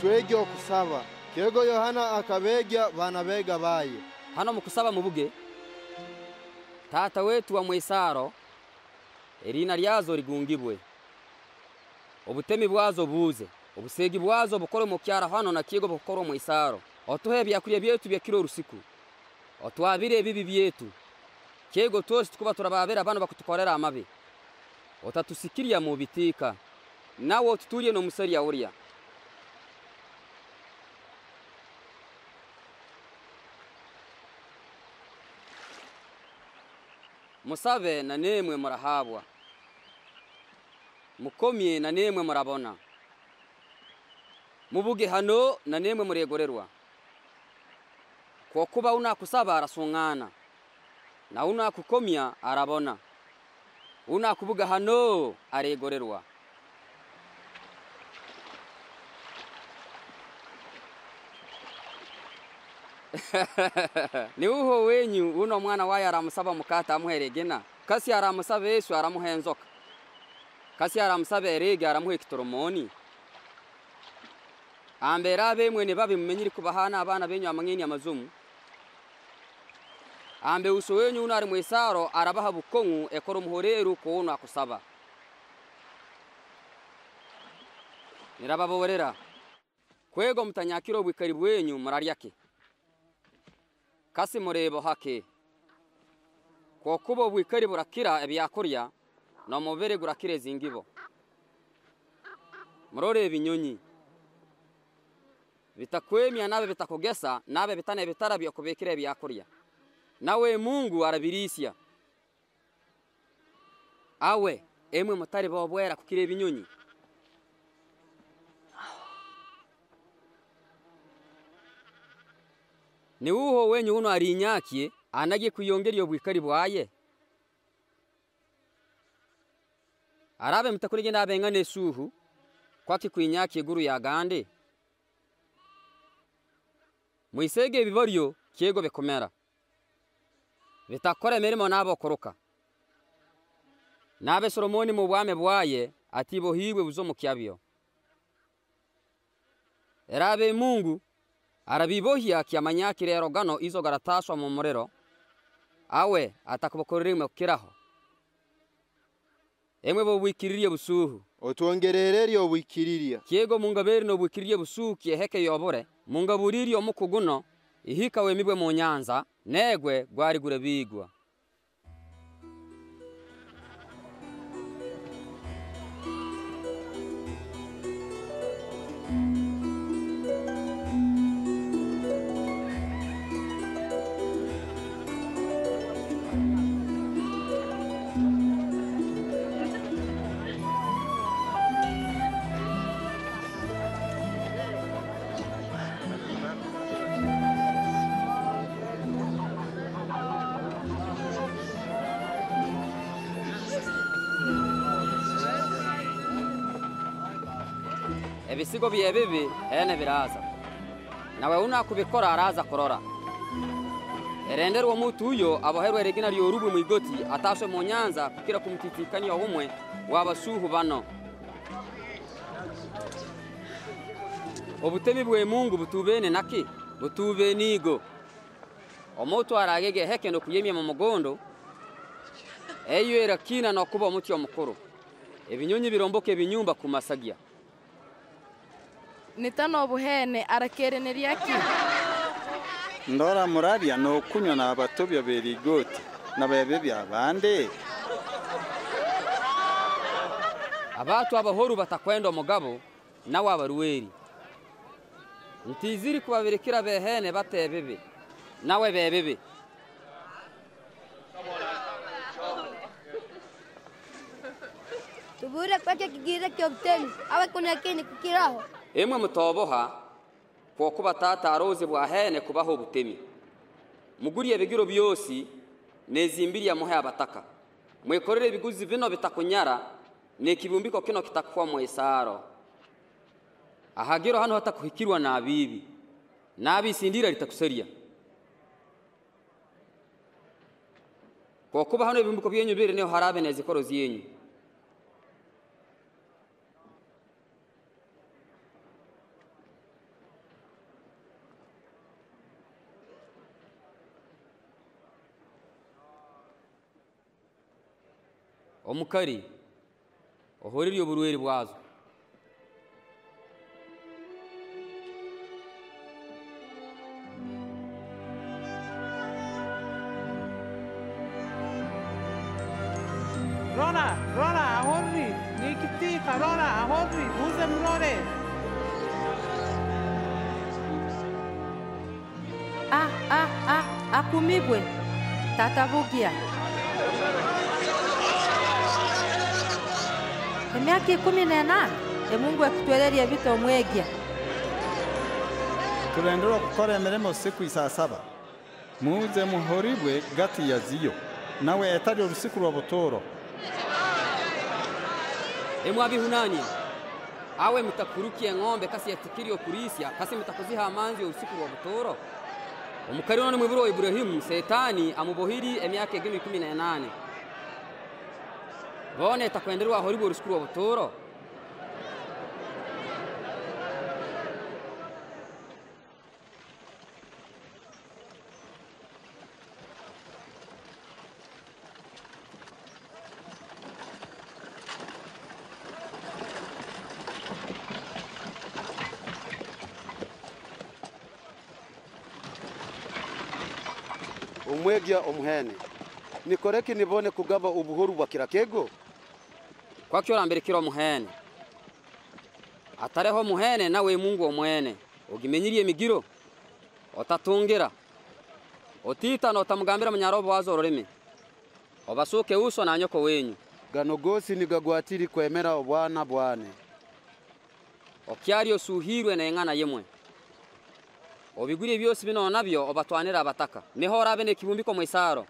Twege okusaba kego Yohana akabegya banabega baye hano mukusaba mubuge tata wetu wa mwisaro erina lyazo rigungibwe obutemi bwazo buze obusegi bwazo bukore mu kyara hano na kigo bukore mu isaro otuhe byakurya byetu byakiro rusiku otwabire bibi byetu kego twose tukuba turababera abantu bakutukorera amabi otatusikirya mu bitika nawo tuturiye no musari ya uriya Musabe na nemwe murahabwa mukomye na nemwe murabona mubuge hano na nemwe muregorerwa kokuba unakusaba arasungana na unakukomya arabona unakubuga hano aregorerwa ni uho wenyu uno mwana waye aramusaba mukata amuheregena kasi aramusaba Yesu aramuhenzoka kasi aramusaba erege aramuhe kitoromoni ambera bemwe ne babimenyiri kubahana abana benyu amangeni amazumu Ambe usuwenye unari mwesaro arabaha bukongu ekoro mhoreru kuonu akusaba. Nirababa warera. Kwego mtanyakiro wikaribu wenyu marariake. Kasi morebo hake. Kwa kubo wikaribu rakira ebiyakoria na mwovere gurakire zingibo. Mrore vinyonyi. Vitakwemi ya nabe vitakogesa, nabe vitane vitarabi okubekire ebiyakoria. Nawe Mungu arabirisia. Awe, emwe mutari babwera kukire ebinyonyi. Ni uho wenyu uno arinyakie, anage kuyongeri obwikari bwaye. Arabe mtakurige nabe ngane suhu, kwaki kuinyakie guru ya gande. Muisege bivario, kiego bekomera. Vitakore merimo nabo koroka. Nabe Solomoni mubwame bwaye, atibo higwe buzo mukiabyo. Erabe Mungu, arabibohia kiamanyakire ya rogano izo garataswa momorero. Awe atakubokorere mwekiraho. Emwe bo wikiriria busuhu. Otuongerererio wikiriria. Kiego mungaberi no wikiriria busuhu kieheke yobore. Mungaburirio mukuguno. Ihikawe mibwe monyanza. Negwe gwari gurebigwa. Ebisigo byebibi ene biraza. Nawe unakubikora araza korora. Erendera wo mutu uyo abaherwe regina ryo rubu muigoti ataswe monyanza kukira kumtitikanya wumwe wabasuhu bano. Obutemi bwe Mungu butubene naki butubenigo. Omoto aragege heke no kuyemya mu mugondo. Eyo erakina no kuba muti omukoro. Ebinyonyi biromboke ebinyumba kumasagia. Nitano buhene arakereneria ki Ndora murabia no kunywa na abatobya berigoti nabayebe byabande Abatu abahoru batakwenda mugabo nawe abaruweri Ntiziri kubaberekira behene batebebe nawe bebebe Tubura kwake kigira kyokten abakunake ni kukiraho Emwe mutoboha kwa kuba tata aroze bwahene kubaho butemi. Muguriye bigiro byosi nezimbiri ya muhe abataka. Mwekorere biguzi bino bitakunyara ne kibumbiko kino kitakuwa mwesaro. Ahagiro hano hatakuhikirwa na bibi. Nabi sindira litakuseria. Kwa kuba hano bibumbiko byenyu bire niho harabe nezikorozi yenyu. Omukari, ohoriri oburuweri bwazo. Rona, ahorri, nikitika, Rona, ahorri, buze mrore. Akumibwe, tatabugia. Miaka 18 Mungu akitueleria vita omwegia Tulenderwa kukora emirimo siku isa 7 Muze muhoribwe gati ya ziyo nawe etari urusiku rwa butoro Emwabihunanya awe mutakurukiye ngombe kasi yatikiriyo kurisia kasi mutakuziha amanzi urusiku rwa butoro Omukari ono mwiburo wa Ibrahim Setani amubohiri emyaka 18 Vone takwenderwa horibu urusiku rwa butoro kumwegia omuhene nikoreki nibone kugaba ubuhuru bwa kirakego kwakyo rambere kiro muhene atareho muhene nawe mungu omwene ugimenyiriye migiro otatungera otitana otamugambira munyarobo wazororeme obasuke uso na nyoko wenyu ganogosi nigagwatiri kwemera obwana bwane okyariyo suhirwe na engana yemwe obiguriye byose bino nabyo obatwanira abataka niho orabe ne kibumbiko mu isaro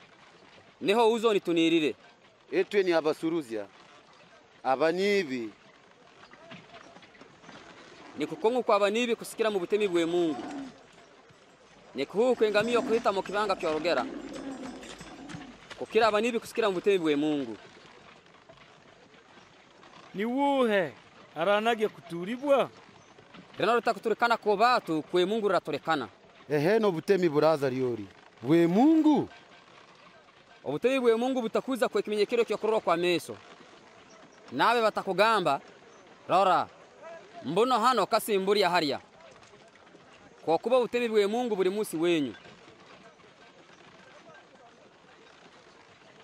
niho uzoni tunirire etwe ni abasuruzya abanibi nikukongo kwa abanibi kusikira mu butemi bwe Mungu nikuhuko engamiyo kuhita mu kibanga kyorogera kukira abanibi kusikira mu butemi bwe Mungu ni wuhe aranage kuturibwa Rena rutakuturekana ku batu kwe Mungu ratorekana ehe no butemi buraza ryori bwe Mungu obutemi bwe Mungu butakuza kwe kimenyekero kyo kororo kwa meso nabe batakugamba rora mbono hano kasimburi ya haria kwa kuba butemi bwe Mungu buri munsi wenyu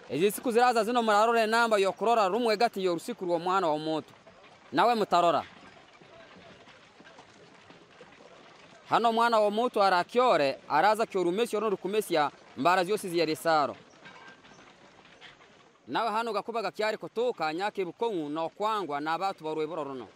ezisi kuziraza zino mararore namba yo korora rumwe gati yo rusikuru wa mwana wa moto nawe mutarora hano mwana wa moto arakyore araza kyorumesyo no rukumesya mbara zose ziyaresaro nawe hano gakuba gakyari kotoka nyake bukongu no kwangwa na abantu baruwe bororono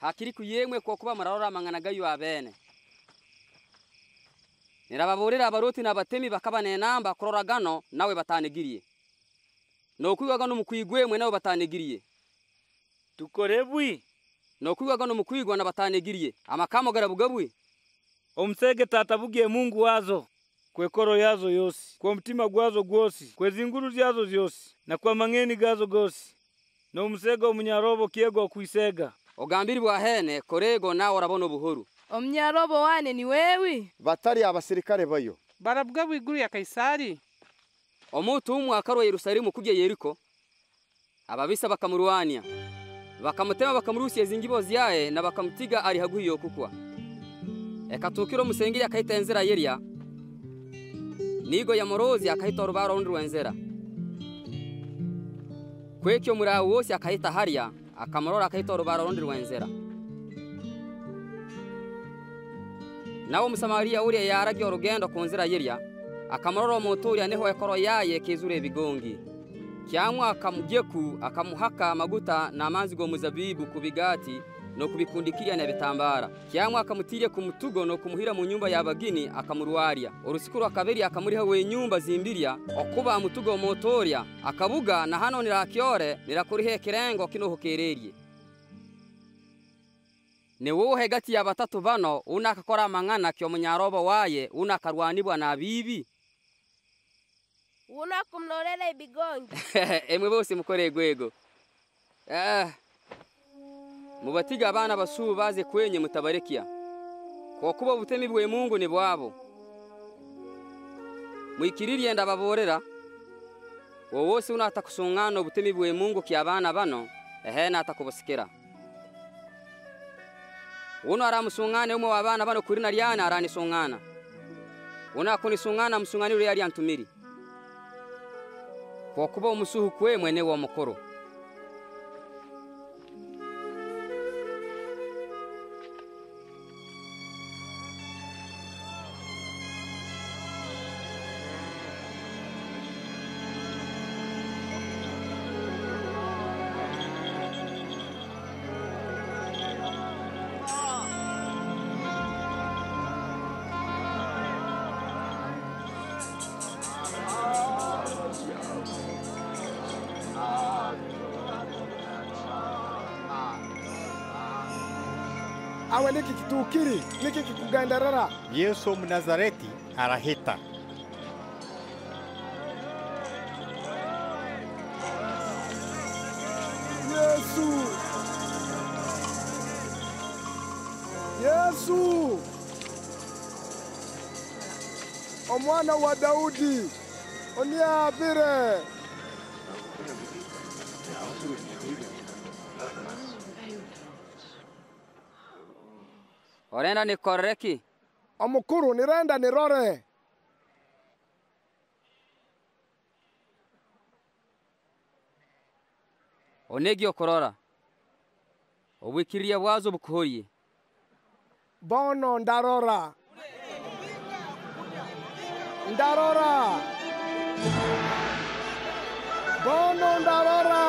hakiri kuyemwe ko kuba mararora amanganaga yo abene nirababurira abaroti nabatemi bakabane namba kororagano nawe batanegiriye nokwigaga no mukwigwemwe nawe batanegiriye tukorebwi nokwigaga no mukwigwa na batanegiriye amakamo garabugabwi omsege tata bugiye Mungu wazo kwekoro yazo yosi kwa mtima gwazo gwosi kwezinguru yazo yosi na kwa mangeni gazo gosi no msego munyarobo kiego kuisega Ogambiri bwahene korego nawe orabona buhuru omnyarobo wane ni wewe batari abasirikare bayo barabwa bwiguru ya Kaisari omuntu umwakaro Yerusalemu kujye Yeriko ababisa bakamuruwania bakamutema bakamurusiye zingibozi yae na bakamutiga ari haguhiyo kukwa ekatukiro musengiri akahita enzera Yeria nigo ya morozi akahita rubaro rundi wenzera kwekyo murawo wose akahita haria akamorora akahita rubaro rundi rwenzera nawo musamaria uri yaragye urugendo kunzira Yeria akamorora omuturi aneho yakoro yaye kizure bigongi cyangwa akamugyeku akamuhaka amaguta na amanzi go muzabibu kubigati no kubikundikirya na bitambara cyangwa akamutire ku mutugo no kumuhira mu nyumba yabagini akamurwaria urusikuru akaberi akamuriha we nyumba zimbiria okuba mutugo motoria akabuga na hano nirakyore nirakurihe kirengo kinohokererye ne wohe gati ya batatu bano unakakora mangana kyo munyarobo waye unakarwanibwa na bibi unakumnorela ibigongi emwe bose mukoregwego mubatiga abana basubu baze kwenye mutabarikia kwa kuba butemi bwe Mungu ni bwabo mwikiririye ndababorera wose unatakusungana butemi bwe Mungu kya abana bano ehe natakubusikira uno aramusungane umwe wabana bano kuri naryana aranisungana unakunisungana musunganiro yari antumiri kwa kuba umusuhu kwe mwene wa mukoro Niki kitukiri, niki kikugandarara. Yesu Mnazareti arahita. Yesu! Yesu! omwana wa Daudi oniabire. Orenda ni koreki omukuru nirenda nirore. Onegyo korora obwikiria bwazo bukoye bono ndarora ndarora bono ndarora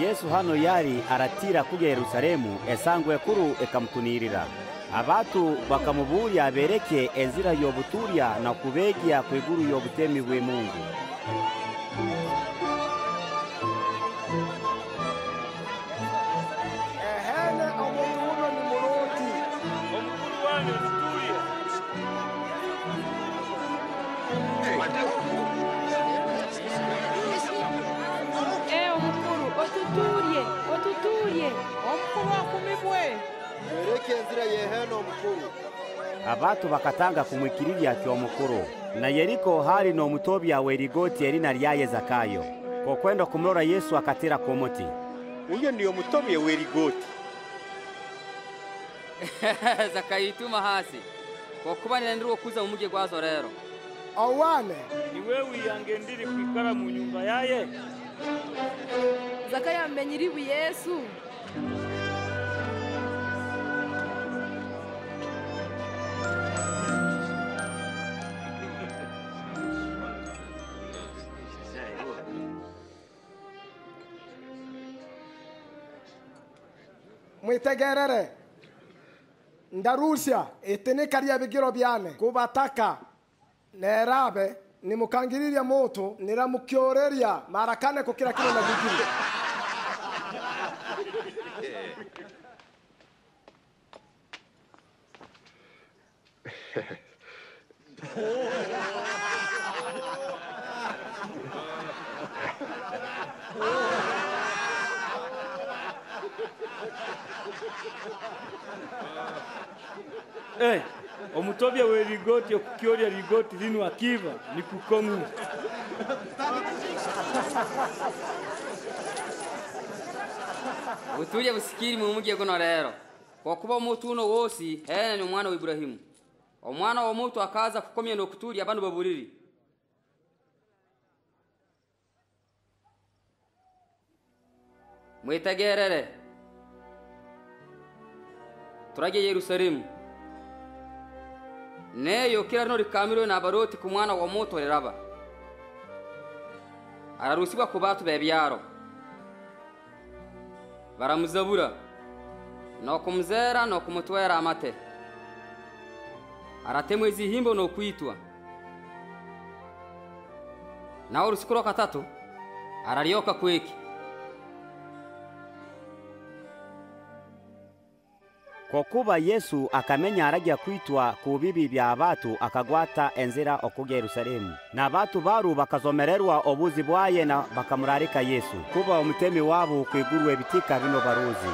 Yesu hano yari aratira kujya Yerusalemu esangwe kuru ekamutunirira abatu bakamubuya bereke enzira yobuturya na kubegia kweguru yobutemi bwe Mungu. Abatu bakatanga kumwikiriria kyo mukuru na Yeriko hari no mutobya werigoti erina lyaye Zakayo ko kwenda kumlora Yesu akatira komoti uyo ndiyo mutobye werigoti Zakayituma hasi ko kubanira ndiro kuza umuje gwazo rero awane niwe wiyange ndiri kwikara mu nyumba yaye Zakayo amenyiriwe Yesu. Mwitegerere ndarusia etene karia bigiro byane kubataka nerabe nimukangiriria moto niramukyoreria marakane kokira kino na bigiro Eh, omutobia we rigoti okukyoria rigoti linu akiva ni kukomu. Utuye busikiri mu mugiye gono rero. Kwa kuba mutu uno wosi ene ni mwana wa Ibrahimu. Omwana wa mutu akaza kukomya no kutulia abantu baburiri. Mwitegerere. Turage Yerusalemu. Neyo kila rino rikamiro na baroti ku mwana wa moto riraba ararusibwa ku batu bebyaro baramuzabura no kumzera no kumutwera amate aratemwe zihimbo no kuitwa na urusikuro katatu ararioka kweki kwa kuba Yesu akamenya aragia kwitwa ku bibi bya abatu akagwata enzira okujya Yerusalemu na abatu baru bakazomererwa obuzi bwaye na bakamurarika Yesu kuba omutemi wabo kwigurwe bitika bino baruzi.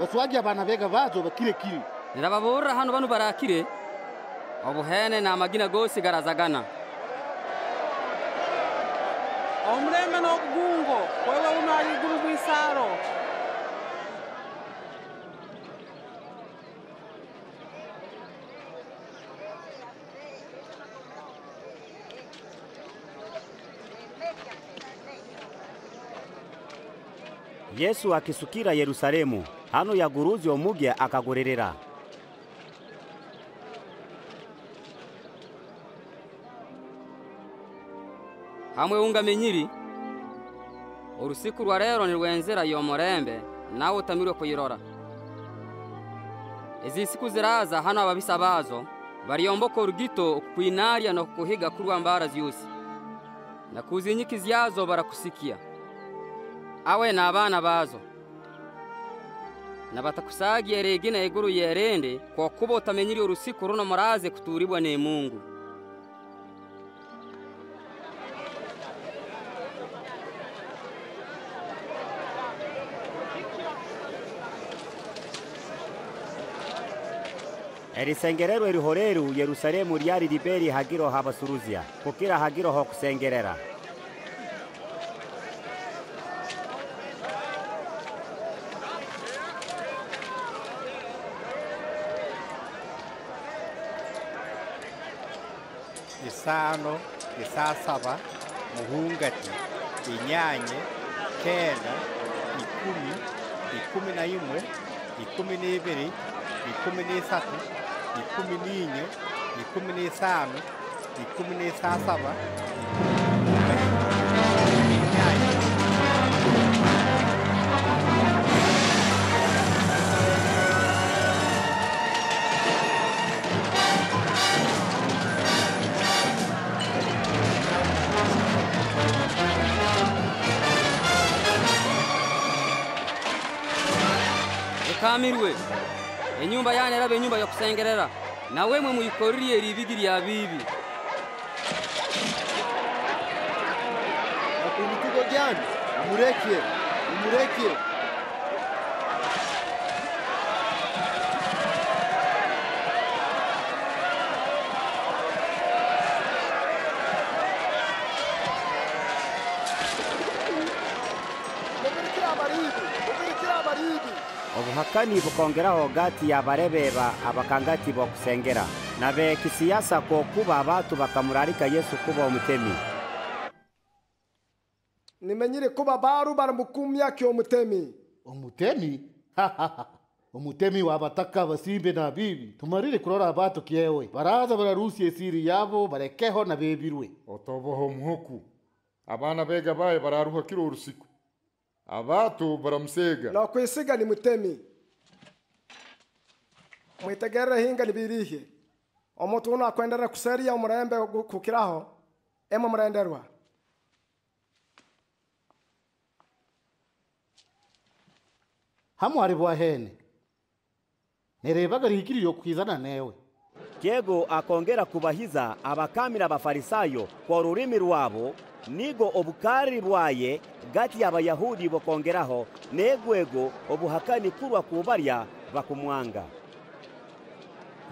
Waswagia bana vega vazo bakire kiri. Nirababura hano banu barakire. Obuhene na magina gosi garazagana. Omreme no gungo, wewe unali guru bisaro. Yesu akisukira Yerusalemu hano yaguruzi omugia akagorerera. Hamwe ungamenyiri urusiku rwa rero nirwenzera yo murembe nawe utamire kuyirora. Ezi siku ziraza hano ababisabazo bariyomboka urugito kuinaria no kuhiga kurwa mbarazi yose. Nakuzi nyikizi yazo barakusikia. Awe na abana bazo. Nabatakusagiye regina iguru yerende kwa kuba utamenyiri urusiku runo muraze kuturibwa ne Mungu. Erisengerero erihoreru Yerusalemu ryari riberi hagiro habasuruzia kukira hagiro hokusengerera. Isano, isasaba, muhungati, inyanye, kenda, ikumi, ikumi na imwe, ikumi na ibiri, ikumi na isatu, ikumi n'inye, ikumi n'isano, ikumi n'isasaba. Ekamirwe. Enyumba yana rabe nyumba ya kusengerera nawe mwe muyikorriye ribigiri ya bibi akunitugo gyan mureke Hakani bukongeraho gati yabarebeba abakangati bo kusengera nabe kisiyasa ko kuba abantu bakamurarika Yesu kuba umutemi nimenyire kuba baru baramukumya kyo mutemi umutemi wabataka basimbe na bibi tumarire kurora abantu kiyewe baraza bararusiye siri yabo barekeho na bebirwe otoboho muhuku abana bega baye bararuha kiro urusiku abantu baramusega na kwisiga ni mutemi mwitagera hinga libirihe omuntu unakwendera kuseria umurembe kukiraho emo murenderwa hamwari bwahene nerebaga rikiriyo kwizana newe Diego akongera kubahiza abakamira abafarisayo kwa rurimi rwabo nigo obukari bwaye gati abayahudi bokongeraho negwego obuhakani kurwa kubarya bakumwanga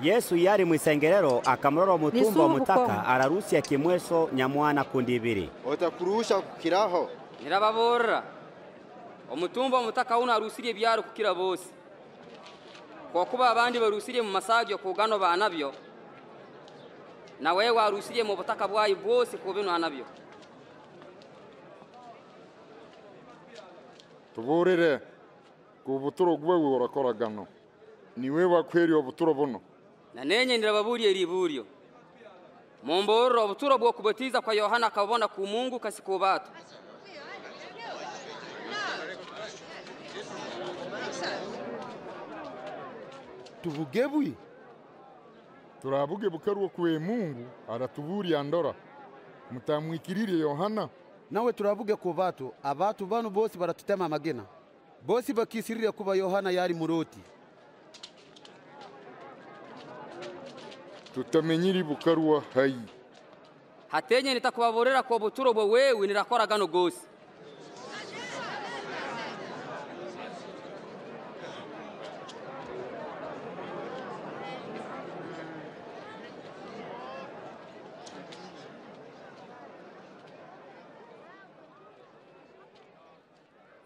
Yesu yari mwisengerero akamurora mutumba mutaka ararusiya kimweso nyamwana kundibiri otakurusha kukiraho nirababora omutumba mutaka una arusiriye byaro kukira bose kwa kuba abandi barusiriye mu masajyo kugano banabyo na wewe warusiriye mu butaka bwaye bose kubino anabyo Tuburire kubuturo gwewe urakoragano niwe wakweri obuturo buno na nenye ndirababuriye riburyo mumboro obuturo bwo kubatiza kwa Yohana akabona ku Mungu kasikubato tuvugebuye turabuge bukaruwo kuwe Mungu aratuburiye andora mutamwikirire Yohana Nawe turavuge ku bantu, abantu bano bose baratutema amagena. Bose bakisirira kuba Yohana yari muroti. Tutamenyiri bukaruwa hayi. Hatenye nitakubaborera ko buturo bwo wewe nirakoragano gose.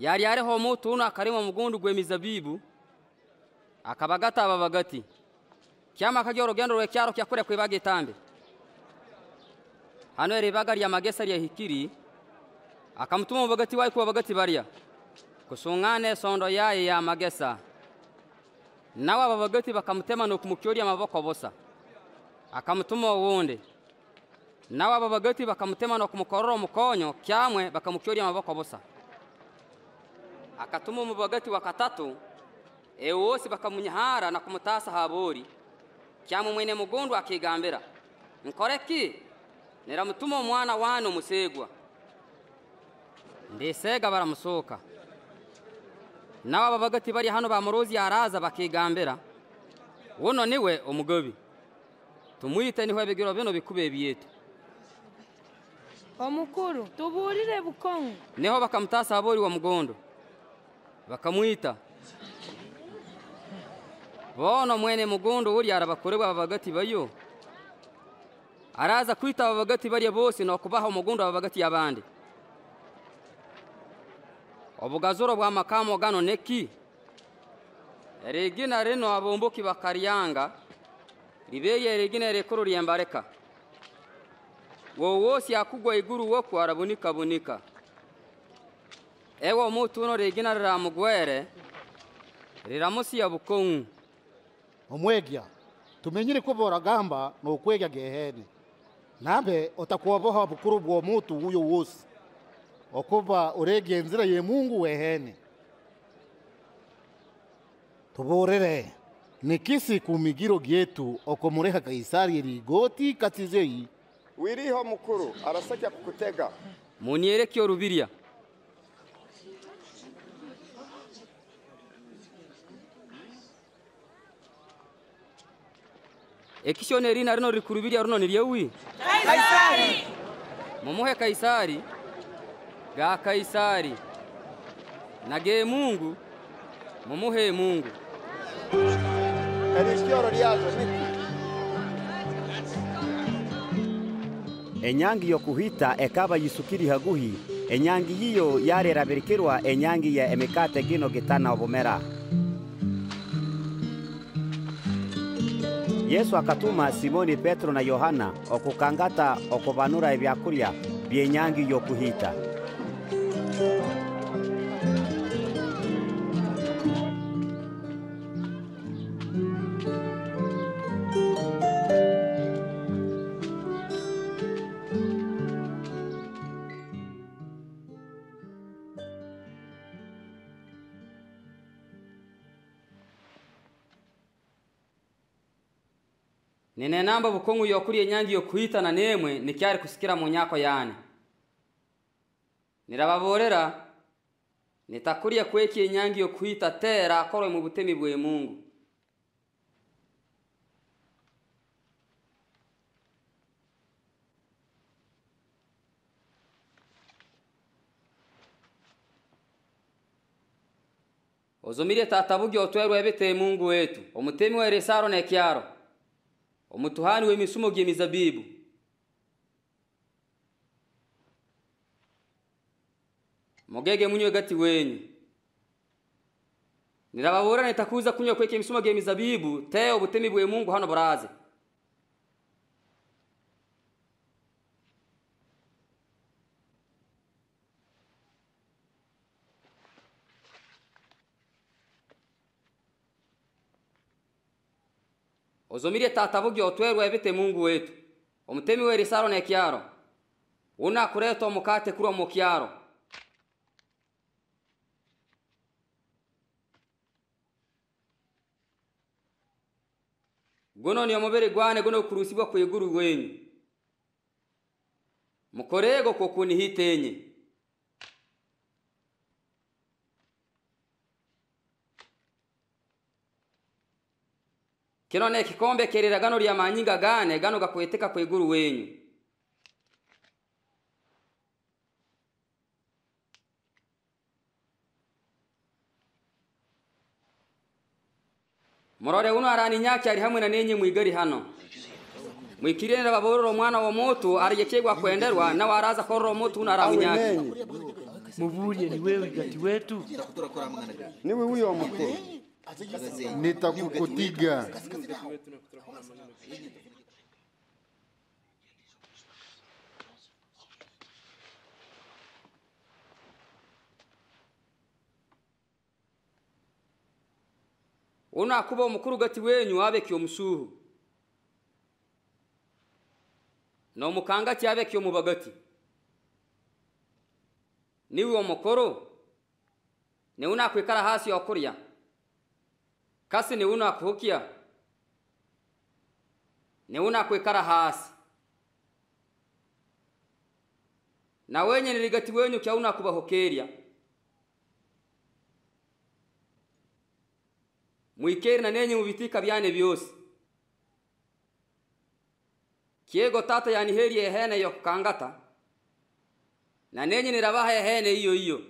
Yari ariho omuntu una akarimo mugundu gw'emizabibu akabagata ababagati kyama kajya urugendo rwekyaro kyakure kwibagitambe hano eribaga lya magesa lya hikiri akamutuma ababagati wayi kubabagati barya kusungane sondo yaye ya magesa nawe ababagati bakamutema no kumukyorya amaboko bosa akamutuma wundi nawe ababagati bakamutema no kumukorora mukonyo kyamwe bakamukyorya amaboko bosa akatuma umubagati wa katatu ewose bakamunyahara na kumutasa habori kyamwe mwene mugundu akigambira nkoreki neramutuma mwana wano musegwa ndisega baramusoka nawe ababagati bari hano bamurozi araza bakigambira wono niwe umugobi tumuyite niho bigiro bino bikubebiyeto omukuru tuburire bukongo neho bakamutasa abori wa mugondo bakamwita wono mwene mugondo uri arabakorewa ababagati bayo araza kwita ababagati bari bose no kubaha umugondo ababagati yabandi obugazoro bwa makamo gano neki regina reno abomboki bakariyanga ribeye regina rekuru ryambareka wowosi yakugwa iguru wo ku arabonika bonika ewo mutu no regina ramugwere riramusi yabukongu omwegya tumenyire ko boragamba no kwegya gehene nabe otakuwa boha bukuru bwo mutu uyo wose okuba uregye nzira ye Mungu wehene tuborere nikisi kumigiro gyetu okomureha kaisari rigoti katizei wiriho mukuru arasakya kukutega muniyereke yorubiria ekishoneri narino rikurubiria runo niryewi kaisari mumuhe kaisari ga kaisari nage Mungu mumuhe Mungu enyangi yo kuhita ekaba yisukiri haguhi enyangi hiyo yareraberikirwa enyangi ya emekate gino gitana obomera Yesu akatuma Simoni Petro na Yohana okukangata okubanura ebyakurya byenyangi yo kuhita Nene namba bukungu yokuriye nyangi yokuhita na nemwe nikyari kusikira mu nyako yani Nirababorera nitakuriye kwekiye nyangi yokuhita tera akoroye mu butemi bwe Mungu Ozomire tatabugi otwerwe bete Mungu wetu omutemi wa resaro ne kyaro Omutuhani w'emisumo gy'emizabibu Mogege munywe gati wenyu Nirababura nitakuza kunywa kweke emisumo gy'emizabibu te obutemi bwe Mungu hano buraze Ozomire tatabugi otwerwe bete Mungu wetu omutemi we risaro ne kyaro una kureto mukate kuro mu kyaro Gono ni omobere gwane gono kurusibwa kweguru wenyu mukorego kokuni hitenye Kirone kikombe kerera gano lya manyinga gane gano gakweteka kweguru wenyu Morore uno arani nyaki ari hamwe na nenye mwigari hano Mwikirenda babororo mwana wa moto ariyekegwa kwenderwa na waraza kororo moto unaraho nyaki Muvuriye ni wewe gati wetu Niwe uyo mukuru Nitakukutiga Ona kuba mukuru gati wenyu abeki omusuhu. No mukangati abeki omubagati. Niwe omukoro. Neuna kwekara hasi okurya. Kasi neuna kuhukia. Neuna kwekara hasi. Na wenye niligati wenyu kia una kuba hokeria. Mwikeri na nenye mubitika byane byose. Kiego tata yani heri ehene yo kangata. Na nenye nirabaha ehene iyo iyo.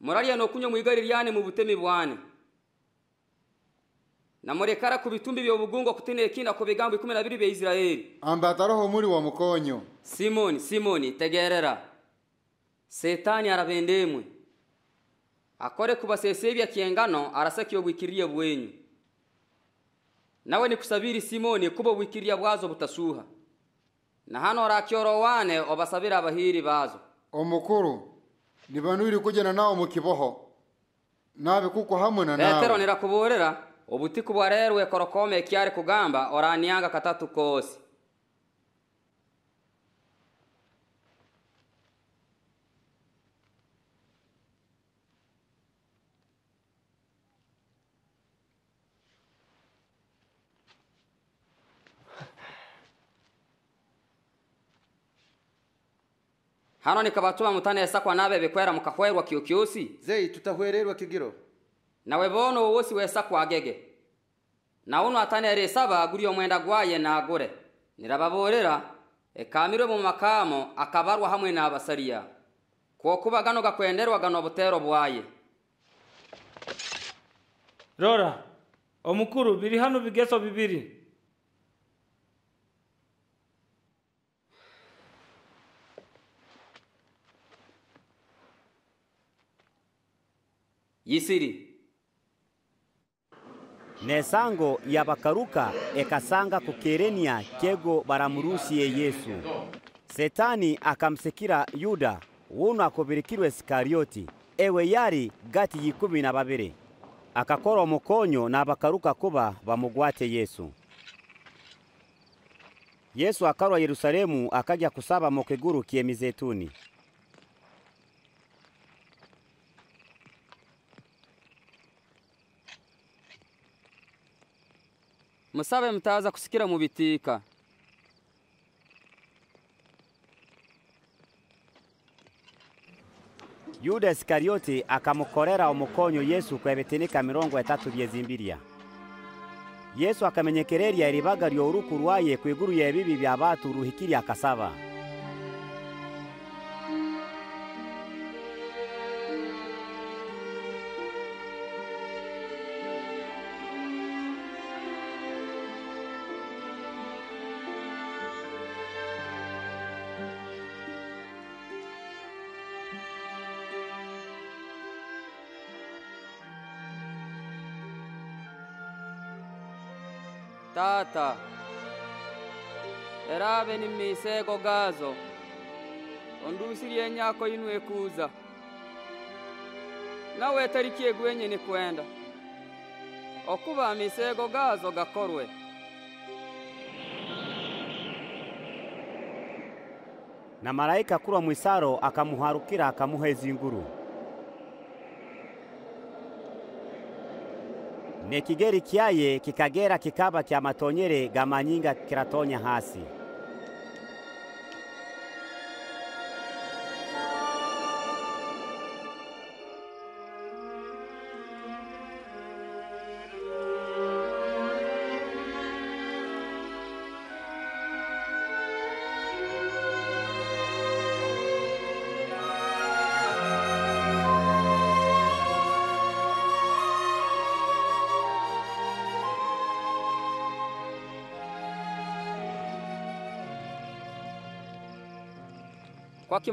Moralia no kunyo mwigari ryane mu butemi bwane. Na morekara ku bitumbi byo bugungo kutenekina ko bigambo 12 bya Israeli. Ambataro muri wa mukonyo. Simoni tegerera. Setani arabendemwe. Akore kubasesebya kiengano arasakyo bwikiriye bwenyu. Nawe ni kusabiri Simoni kubo bwikiriye bwazo butasuha. Na hano arakyorowane obasabira abahiri bazo. Omukuru nibanuri kujana nawo mukiboho. Nabe kuko hamuna nawe. Petero nirakuborera obutiko bwareruwe korokome kyare kugamba oranianga katatu kosi. Hano nikabatuma mutane yasakwa nabe bekwera mukahwerwa kiyokyosi. Zei tutahwererwa kigiro. Nawe bono wosi wesakwa agege. Na uno atane eresaba aguriyo mwenda gwaye na agore. Nirababorera ekamiro mu makamo akabarwa hamwe na abasaria. Ko kuba gano gakwenderwa gano butero bwaye. Rora omukuru biri hano bigeso bibiri. Yisiri. Nesango yabakaruka ekasanga kukerenia kego baramurushie Yesu. Setani akamsekira Yuda wuno akobirikirwe Iskarioti ewe yari gati yikumi na babiri. Akakora omukonyo na abakaruka kuba bamugwate Yesu. Yesu akarwa Yerusalemu akajya kusaba mokeguru kiemizetuni. Musabe mtaza kusikira mubitika. Yuda Iskarioti akamukorera omukonyo Yesu kwa bitenika 30 byezimbiria. Yesu akamenyekereria eribaga ryo uruku rwaye kwiguru ya bibi byabatu ruhikiri akasaba. Tata, erabe ni misego gazo, ondusiri enyako inwe kuza, nawe tarikie gwenye ni kuenda, okuba misego gazo gakorwe. Na maraika kura mwisaro akamuharukira akamuhezi inguru. Nekigeri kiaye kikagera kikaba kya matonyere gamanyinga kiratonya hasi. Kwaki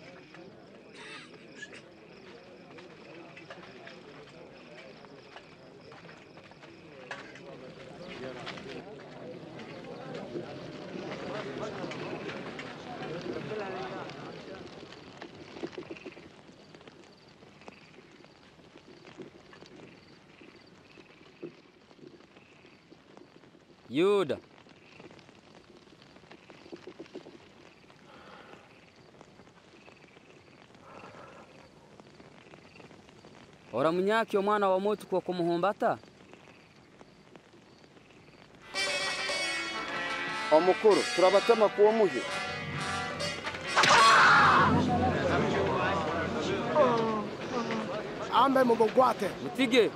Yud. Oramunyaki omwana wa mutu kwa kumuhumbata? Omukuru, turabatama kuwa muhi. Ambe mugogwate. Mutige.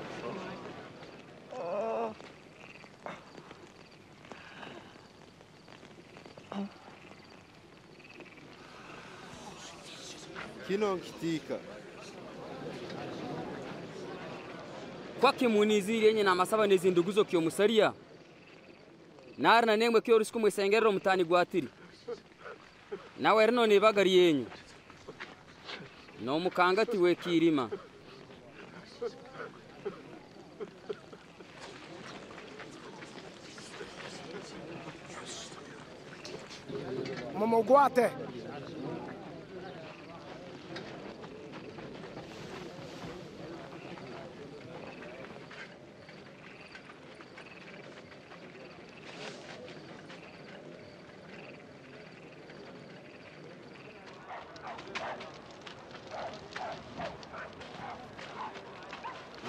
Kino kitika. Kwa kimuniziri yenye na masaba nezinduguzo kiyo musaria. Naarna nengwe kiyo risku mwesengero mutani guatiri. Nawe erino nebagari yenyu. No mukangati wekirima. Momogwate.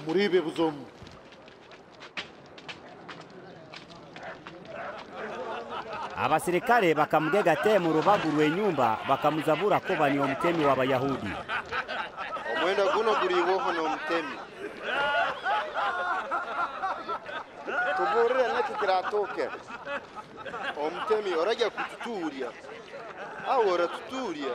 Muribe buzomu. Abasirikare bakamugega te mu rubavu rw'enyumba bakamuzabura ko bani omutemi w'abayahudi. Omwenda guno guriwoho no omutemi. Tuburira nakitiratoke. Omutemi oraja kututuria. Awora tuturia.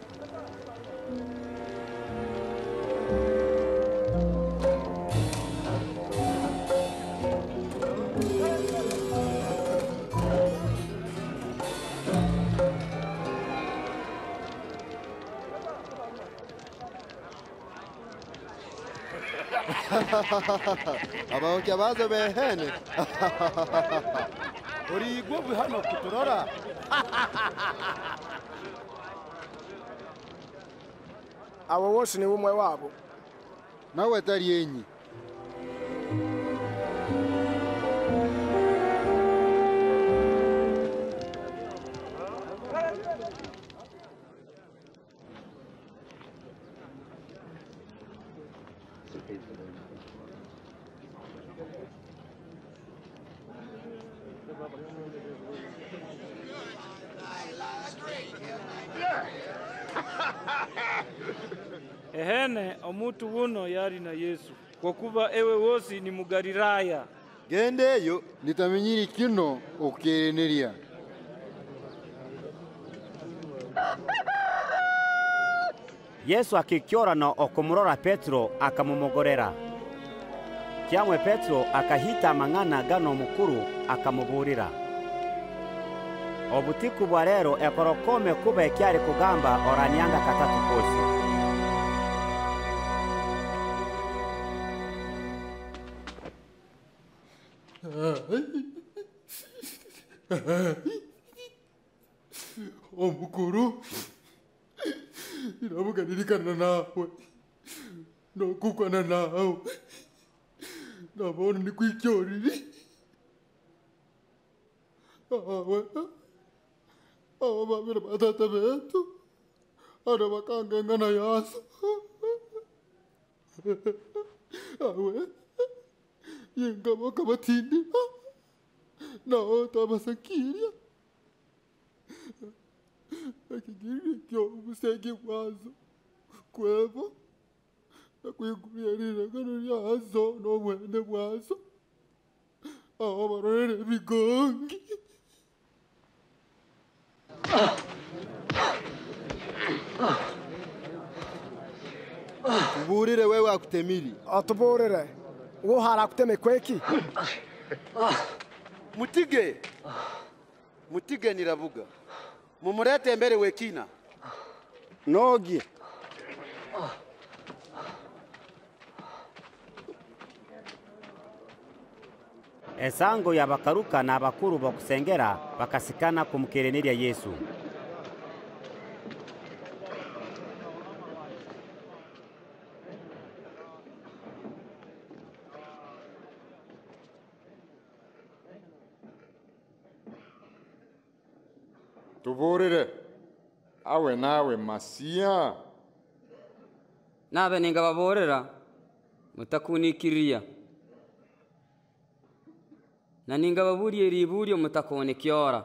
About your other hand, or you go behind of Kutura. I was watching you, my wabo. Now I tell you. Ehene omuntu uno yari na Yesu. Kwa kuba ewe wosi ni mugariraya. Gende yo nitamenyiri kino okereneria. Yesu akikiora na okomurora Petro akamumogorera. Kyamwe Petro akahita mangana gano mukuru akamuburira. Obutiku bwa rero ekorokome kuba ekyari kugamba oranyanga katatu kose. Omukuru ndabukadikana nawe ndokukana nawe ndabona ndikwicyori awe awe babira batata betu arabakangana yaso awe yengabo kabatindi no tabasakiria akigirikyo ubusege kwazo kwebo nakwigurira ngano yazo no mwende kwazo aho barore bigongi uburire wewe akutemiri atuborere wo harakuteme kweki mutige niravuga mumurete mbere wekina nogi esango yabakaruka na bakuru bakusengera bakasikana kumkereneria Yesu Tuburire. Awe nawe masia. Nabe ninga baborera. Mutakunikiria. Na ninga baburiye riburyo mutakonekiora.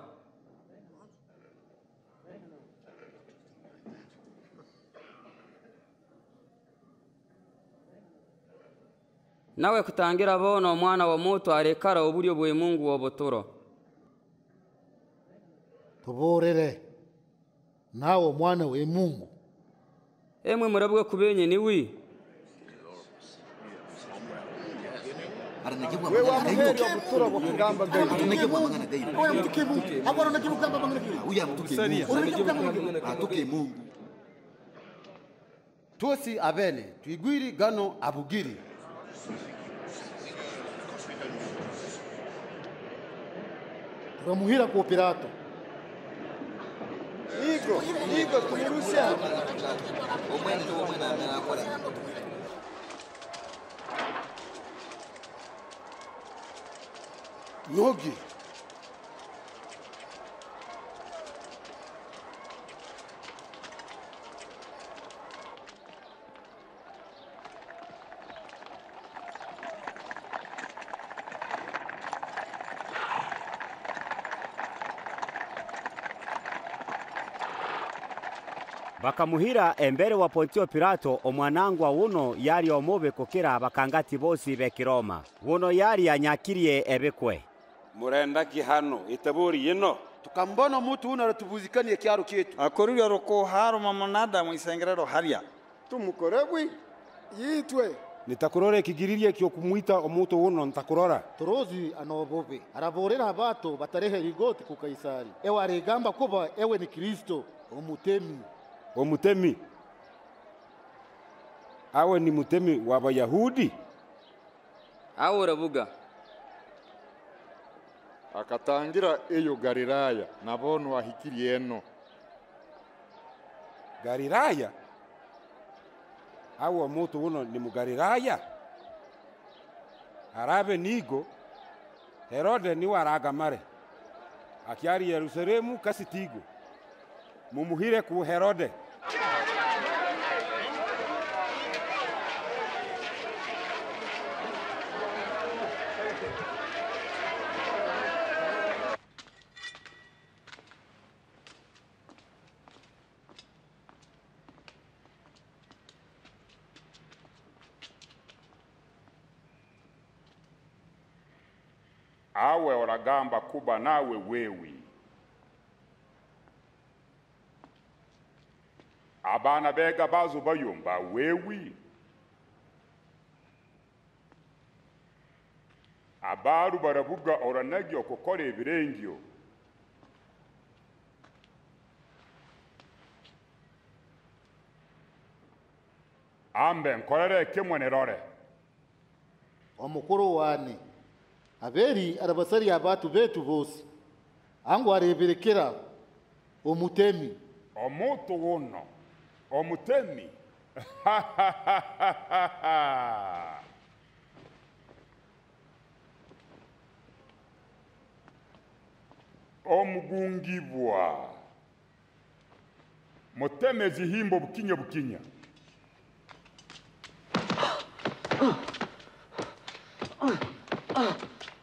Nawe kutangira abona omwana wa moto arekara oburyo bwe Mungu obotoro. Tuburire. Nawe omwana we Mungu. Emwe murabwe kubenye niwi. Tosi abene tuigwiri gano abugiri. Ramuhira cooperato. Igor, como é Luciano? Yogi. Bakamuhira embere wa Pontio Pilato omwanangwa wuno yali omobe kokera bakangati bosi bekiroma wuno yali anyakirie ebekwe murenda gihano itaburi yino tukambona mutu una ratubuzikaniye kyaro kyetu akorira roko haroma monada mu isengerero haria tumukorebwi yitwe nitakurora ikigiririe kyo kumuita omuto wuno ntakurora torozi anobobe araborera abato batarehe rigoti kukaisari ewe aregamba kuba ewe ni Kristo omutemi Omutemi. Awe ni mutemi waba Yahudi. Awe rabuga. Akatangira eyo Galilaya. Nabonu wa hikiri eno. Galilaya? Awe moto uno ni mugalilaya. Arabe nigo. Herode ni waragamare. Akiari Yerusalemu kasitigo. Mumuhire ku Herode. Awe oragamba kuba nawe wewe. Abana bega bazo bayomba wewe. Abaru barabuga oranagyo kokore birengyo. Ambe nkorere kemwenerore. Omukuru wani. Aberi arabasari abatu betu bose. Angwareberekera omutemi. Omuto wono. Omutemi. Omugungibwa. Muteme zihimbo bukinya bukinya.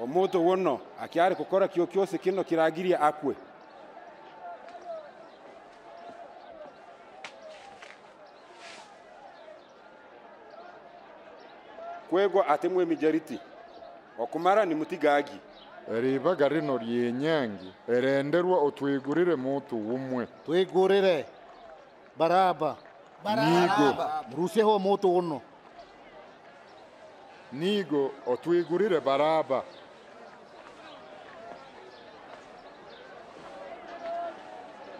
Omoto wono akiari kokora kiyokyose kino kiragiria akwe kwego atemwe mijariti okumara ni mutigagi Riba gari noriye nyangi. Erenderwa otwigurire mutu umwe. Twigurire. Baraba. Baraba. Nigo. Ruseho mutu uno. Nigo otwigurire Baraba.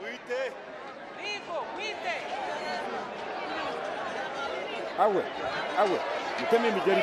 Wite. Nigo, wite. Awe. Awe. Muteme mijeri.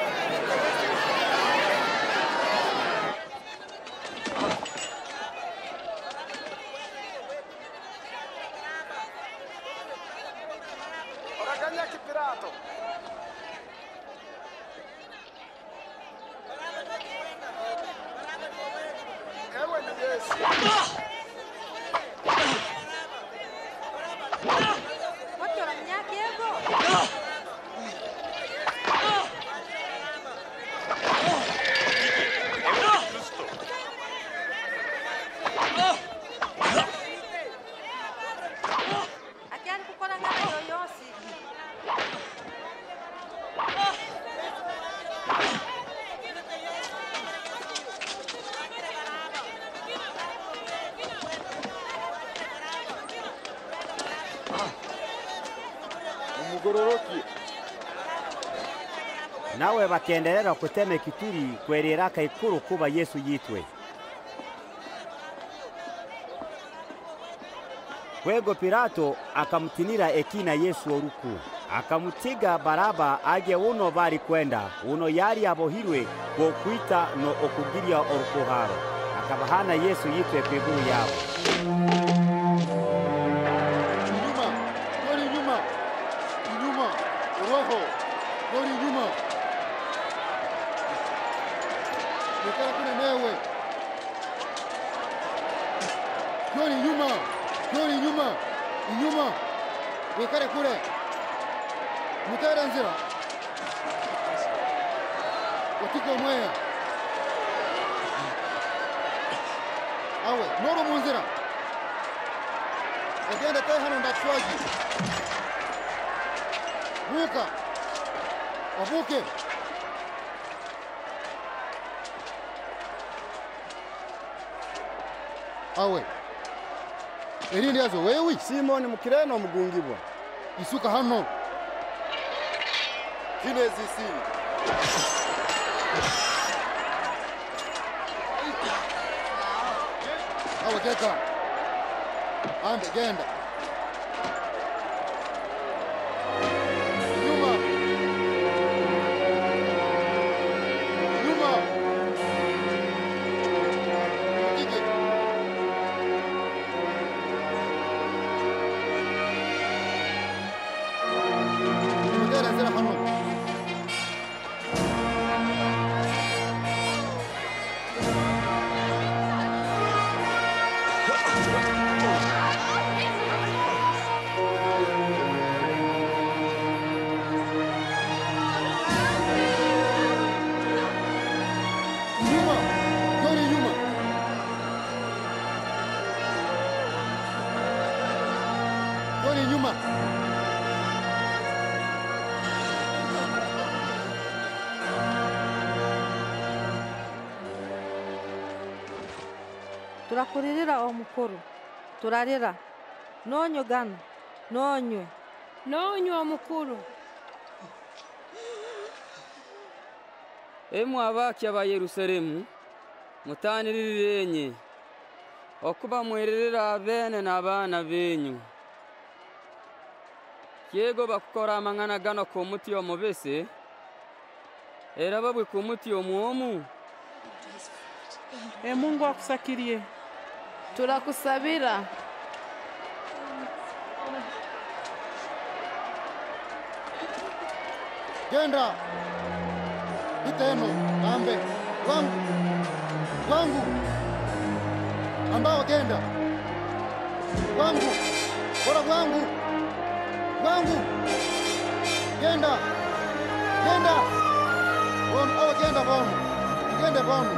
Nawe bakenderera kuteme kituri kwerera kaikuru kuba Yesu yitwe. Kwego Pilato akamtinira ekina Yesu oruku. Akamutiga Baraba aje uno bari kwenda. Uno yari abohirwe go kwita no okugiria orukuharo. Akabahana Yesu yitwe kweguru yabo. Simoni mukireno mugungibwa isuka hano kinezisi awe keka ande genda nyuma nyuma Turakurira omukuru turarira nonyo gana nonyo nonyo omukuru Emu abaki aba Yerusalemu mutanirirrenye okuba mwererera abene n'abana benyu Yego bakukora amangana gano ku muti omubese era babwe ku muti omwomu Mungu akusakirie Turakusabira Genda Itemo ambe wangu wangu ambao genda wangu bora wangu wangu genda genda wangu genda wangu genda wangu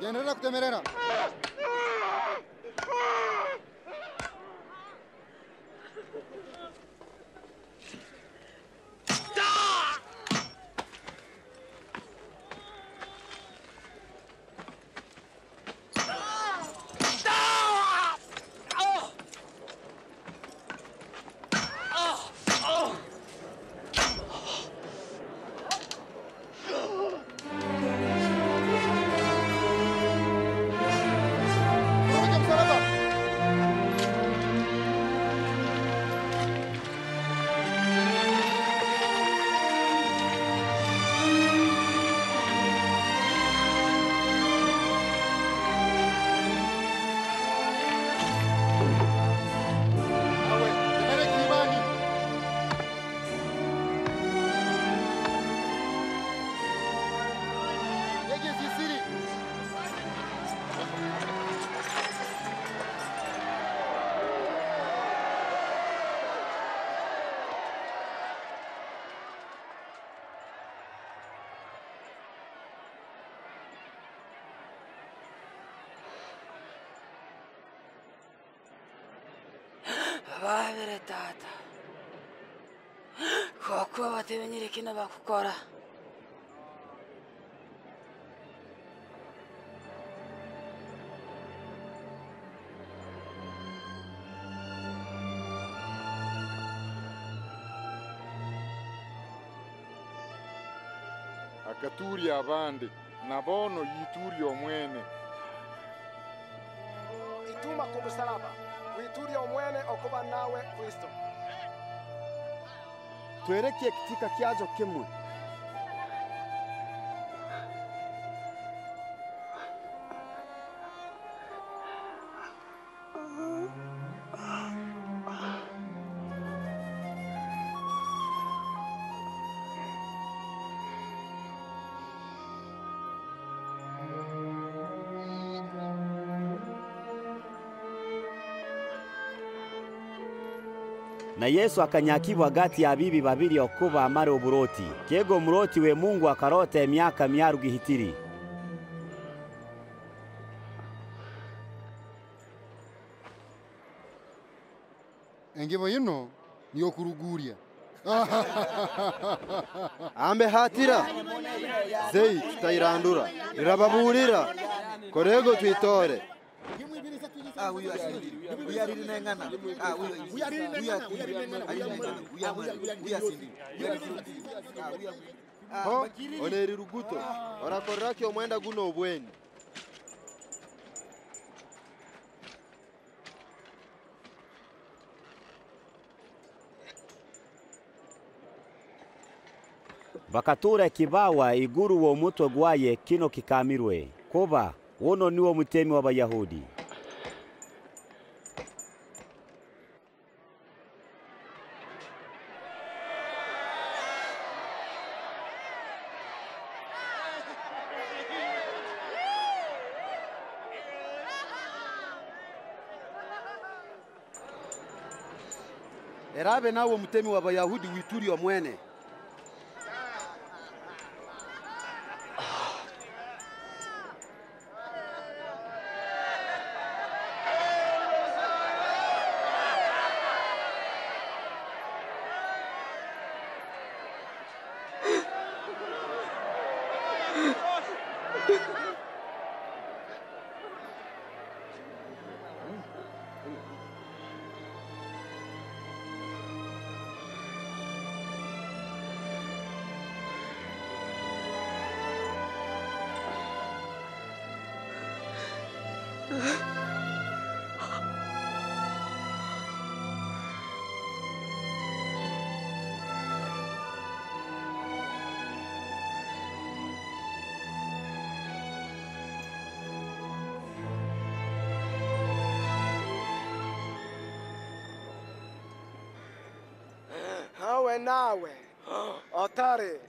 Genel olarak demelere. Vavere tata. Koku wa te venire kina ba kokora. Akaturi abandi nabono yituri omwene. Ituma kubusalaba. Kuituria umwene okuba nawe Kristo. Tuerekie kitika kiajo kimwe. Na Yesu akanyakibwa gati ya bibi babiri okuba amara oburoti. Kego muroti we Mungu akarota emyaka miaru gihitiri. Engevo yino ni okuruguria. Ambe hatira. Zei tutairandura. Irababurira. Korego tuitore. Oneriruguto orakoraki omwenda guno obweni bakatura kibawa iguru wo mutwe gwaye kino kikamirwe koba wono niwo mutemi w'abayahudi. Erabe nawo mutemi w'abayahudi wituri omwene. Nawe, Otari,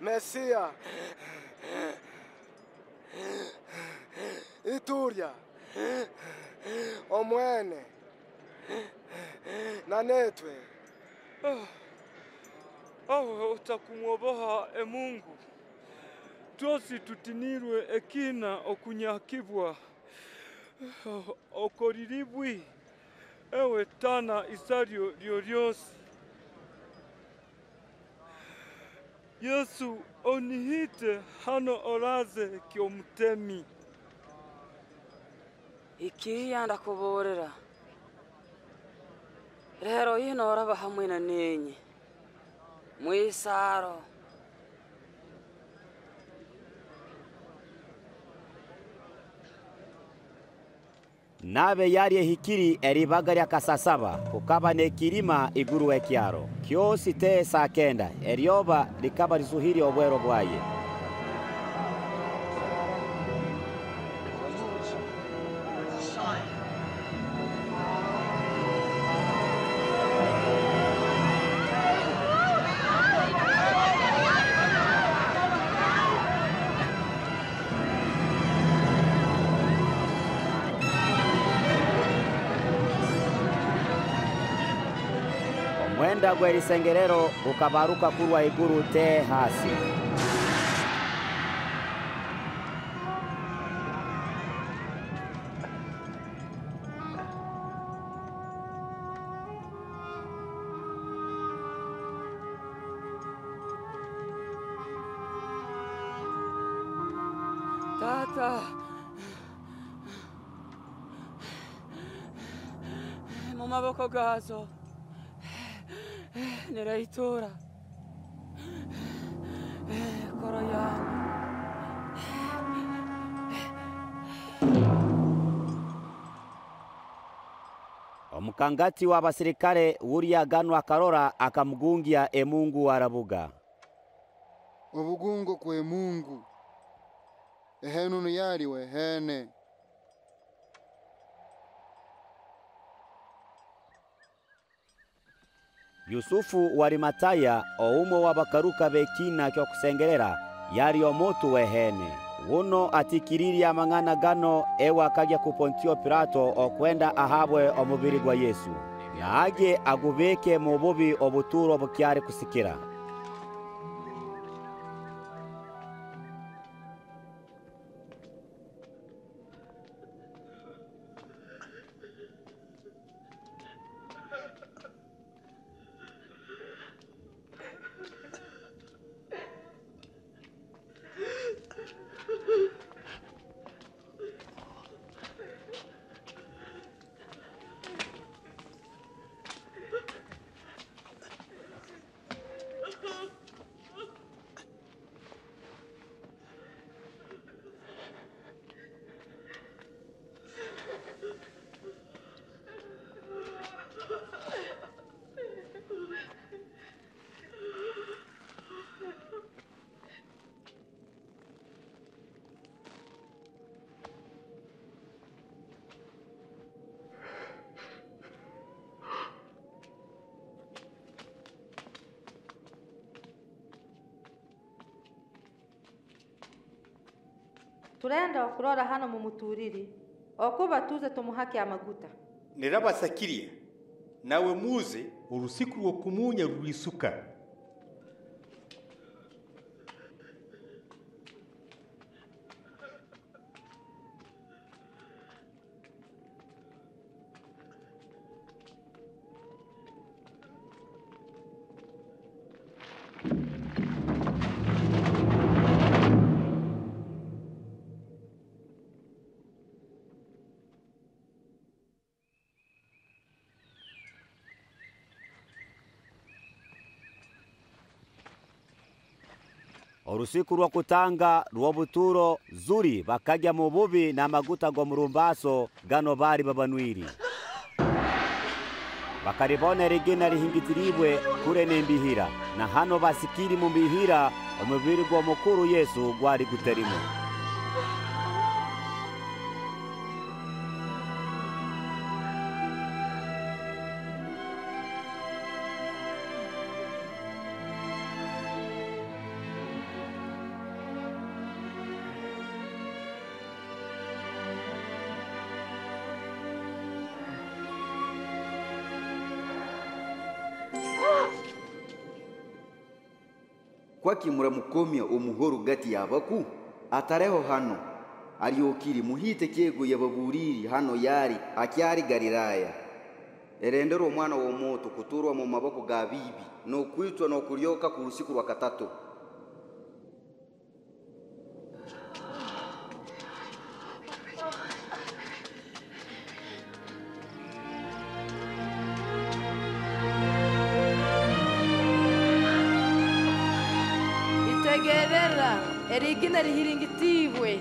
Messia, Ituria, Omwene, Nanetwe. Utakumwoboha Mungu. Tosi tutinirwe ekina okunyakibwa. Okoriribwi. Ewe tana isario ryoryosi. Yesu onihite hano oraze kyomutemi. Ikiya ndakuborera. Rero yino orabaha mwina nenye. Mwisaro. Nabe yari hikiri eribagari akasasaba ukaba nekirima iguru ekiaro kyosi te sakenda erioba likaba rizuhiri obwero bwaye Mwenda gweri sengerero ukabaruka kurwa iguru te hasi. Tata. Mama boko gazo. Neraitora Koroyano Omukangati w'abasirikare Uria ganwa Karora akamgungia Emungu aravuga Obugungo kwe Mungu Ehenunu yari wehene Yusufu warimataya oumo wabakaruka bekina kyo kusengerera yari omotu wehene wuno atikiriri ya mangana gano ewa kajya ku Pontio Pilato okwenda ahabwe omubiri gwa Yesu yaage agubeke mu bubi obuturo bukyari kusikira Tulenda okurora hano mu muturiri okuba tuze tumuhake amaguta nirabasakiriye nawe muze urusiku rwo kumunya rwisuka Urusiku rwa kutanga rwa buturo zuri bakajya mu bubi na maguta go murumbaso gano bari babanwiri bakaribona rigena rihingitiribwe kure nembihira na hano basikiri mu mbihira umubiri gwa mukuru Yesu gwari guterimo kwakimura mukomya omuhoro gati yabaku atareho hano aliokiri muhite kego yababuriri hano yari akyari Galilaya erendero omwana w'omuntu kuturwa mu maboko ga bibi no kwitwa no kuryoka ku rusiku rwa katatu Erigina rihiringitibwe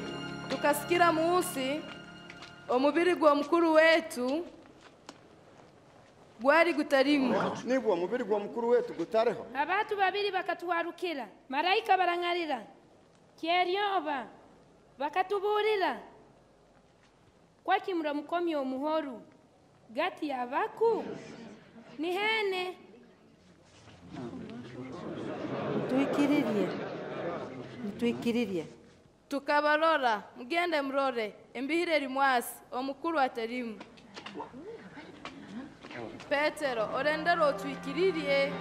tukasikira munsi omubiri gwa mukuru wetu gwari gutarimu nibwo omubiri gwa mukuru wetu gutareho abantu babiri bakatuwarukira marayika barangarira kyeryoba bakatuburira kwakimura mukomi omuhoru gati yabaku nihene tuikiririe Tuikiriria. Tukabalora, mgende mrore, mbihire rimwasi, omukuru atarimu. Petero, orendero tuikiririe.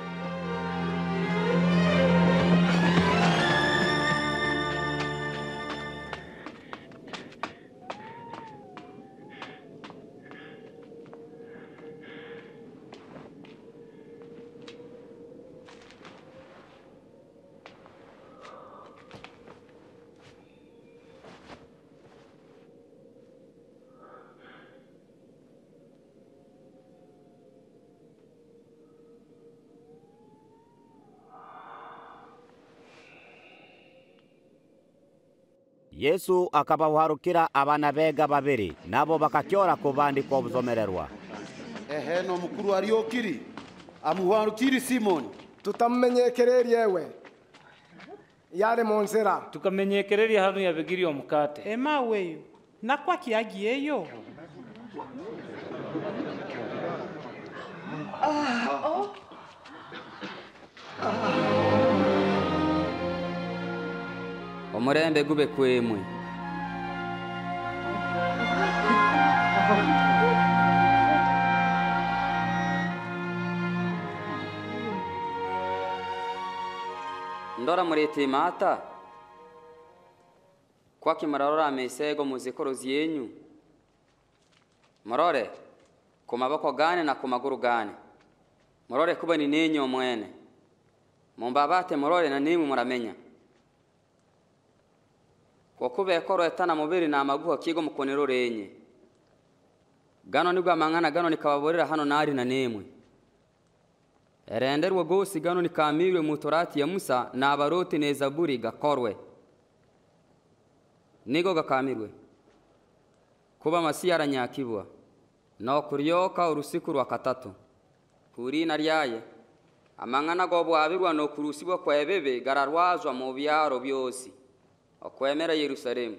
Yesu akabaharukira abana bega babiri nabo bakakyora kubandika obuzomererwa ehe no mukuru ariokiri amuharukiri Simoni tutamenyekererye yewe yale monzera tukamenyekererye hanu yabigiriye omukate emaweyo nakwa kiagiyeyo Omurembe gube kwemwe Ndora murete mata kwaki mararora amesego muzikorozi yenyu Morore kumaboko gane na kumaguru gane Morore kuba ni nenyu omwene Mumbabate morore na nimu muramenya Kwa kube koro etana mubiri na amaguha kigo mukonero renye. Gano nigu amangana gano nikawaborira hano nari na nemwe. Erenderwe gosi gano nikamirwe mutorati ya Musa na abaroti ne Zaburi gakorwe. Nigo gakamirwe. Kuba masiyara nyakibwa. No kuryoka urusiku rwa katatu. Kuri naryaye. Amangana gobo abirwa no kurusibwa kwa ebebe gararwazwa mu byaro byosi. Okwemera Yerusalemu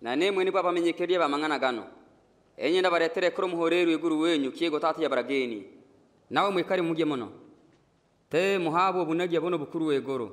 na nemwe niba bamenyekereye bamangana gano enyenda baretere kuri muhorero iguru wenyu kiego tati ya barageni nawe mwikari mujye mono te muhabo bunagi abono bukuru wegoro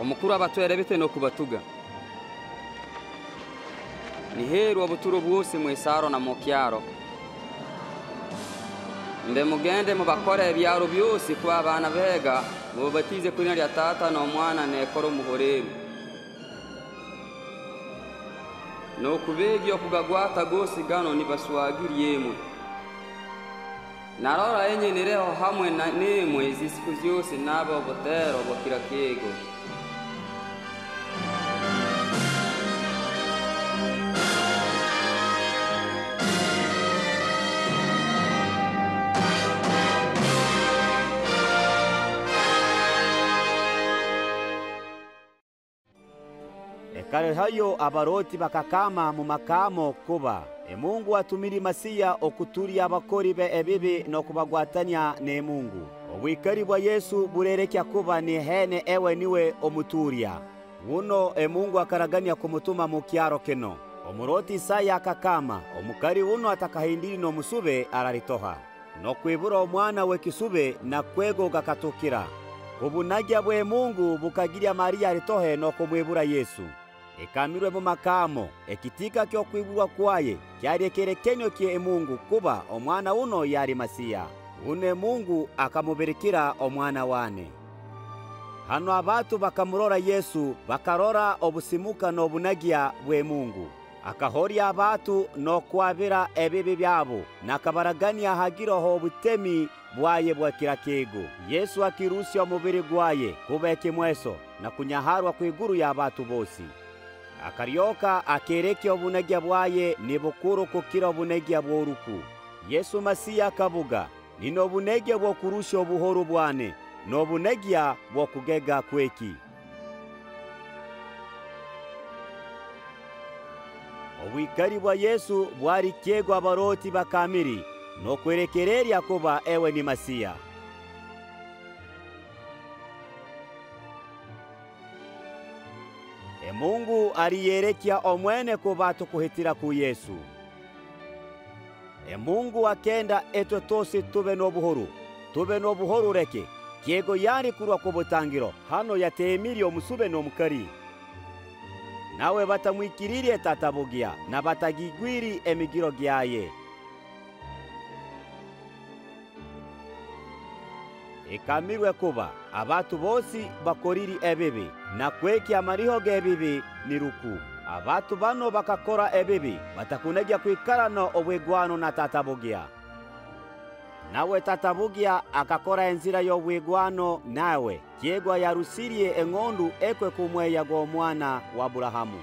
Omukuru abatwere bite no kubatuga Niheru obuturo bwose mwesaro na mokyaro Mbe mugende mubakore ebyaro byose kwa abana bega mubatize kuri nari atata no mwana nekoro muhoremu No kubegyo kugagwata gosi gano nibaswagiriyemwe Narora enye nireho hamwe na nemwe izisiku byose nabo obotero obokira kego Kare hayo abaroti bakakama mu makamo kuba Emungu atumiri masiya okuturi abakori be ebibi no kubagwatanya ne Mungu. Obwikari bwa Yesu burerekya kuba ni hene ewe niwe omuturia. Muno Emungu akaraganya kumutuma mu kyaro keno. Omuroti Isaya akakama, omukari uno atakahindiri no musube araritoha. No kwibura omwana we kisube na kwego gakatukira. Obunagya bwe Mungu bukagiria Maria aritohe no kumwibura Yesu. Ekamilwe mu makamo, ekitika kyo kwibura kwaye, kyari kerekenyo kye Mungu kuba omwana uno yari masiya. Une Mungu akamuberikira omwana wane. Hano abatu bakamurora Yesu, bakarora obusimuka no bunagia bwe Mungu. Akahoria abatu no kwabira ebibi byabo, nakabaragania hagiroho obutemi bwaye bwa kirakego. Yesu akirusya omubiri gwaye kuba ekimweso na kunyaharwa kwiguru ya abatu bosi. Akarioka akereke obunagia bwaye nibukuru kukira obunagia bworuku. Yesu masiya akavuga, nino obunagia bwokurusha obuhoro bwane, no obunagia bwokugega kweki. Obwikari bwa Yesu bwari kyego abaroti bakamiri no kwerekererya kuba ewe ni masiya. Emungu ariyerekya omwene kubatu kuhitira ku Yesu. Emungu akenda etwe tosi tube nobuhoro. Tube nobuhoro reke. Kyego yari kurwa kubutangiro. Hano yatemiri omusube nomukari. Nawe batamwikirire tatabugia. Na batagigwiri emigiro gyaye. Ekamirwe kuba abatu bosi bakoriri ebibi na kweki amariho gebibi niruku. Abatu bano bakakora ebibi batakunegya kwikarano obwegwano na tatabugia. Nawe tatabugia akakora enzira y'obwegwano nawe kyegwa yarusirie engondu ekwe kumweya gwa omwana wa Aburahamu.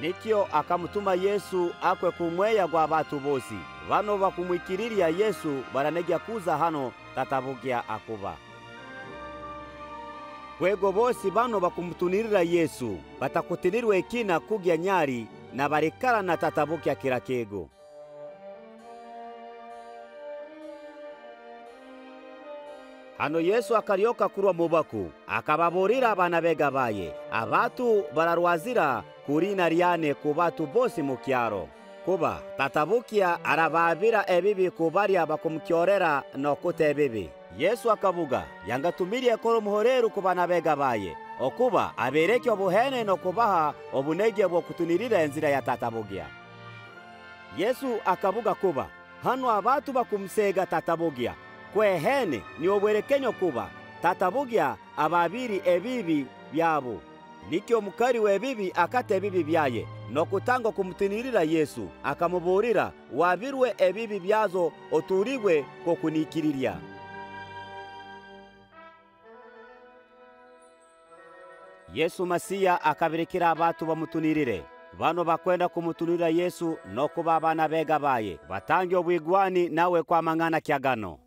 Nikyo akamutuma Yesu akwe kumweya gwa abatu bosi. Bano bakumwikiriria Yesu baranegya kuza hano tatabugia akuba. Kwego bosi bano bakumutunirira Yesu, batakutinirwe ekina kugya nyari na barikara na tatabugia kirakego. Hano Yesu akarioka kurwa mubaku, akababurira abanabega baye. Abatu bararwazira kurina ryane kubatu bosi mukyaro. Kuba tatabukia arababira ebibi kubari abakumkyorera no kute ebibi. Yesu akavuga yangatumiriye koro muhoreru kubanabega baye okuba abereke obuhene no kubaha obunege bwo kutunirira enzira ya tatabugia. Yesu akavuga kuba hano abatu bakumsega tatabugia kwehene ni obwerekenyo kuba tatabugia ababiri ebibi byabo. Nikyo mukari webibi akate ebibi byaye no kutango kumutinirira Yesu akamuburira wabirwe ebibi byazo oturibwe ko kunikiriria. Yesu masiya akabirekira abatu bamutunirire. Bano bakwenda kumutunirira Yesu no kuba abana bega baye batange obwigwani nawe kwa mangana kyagano.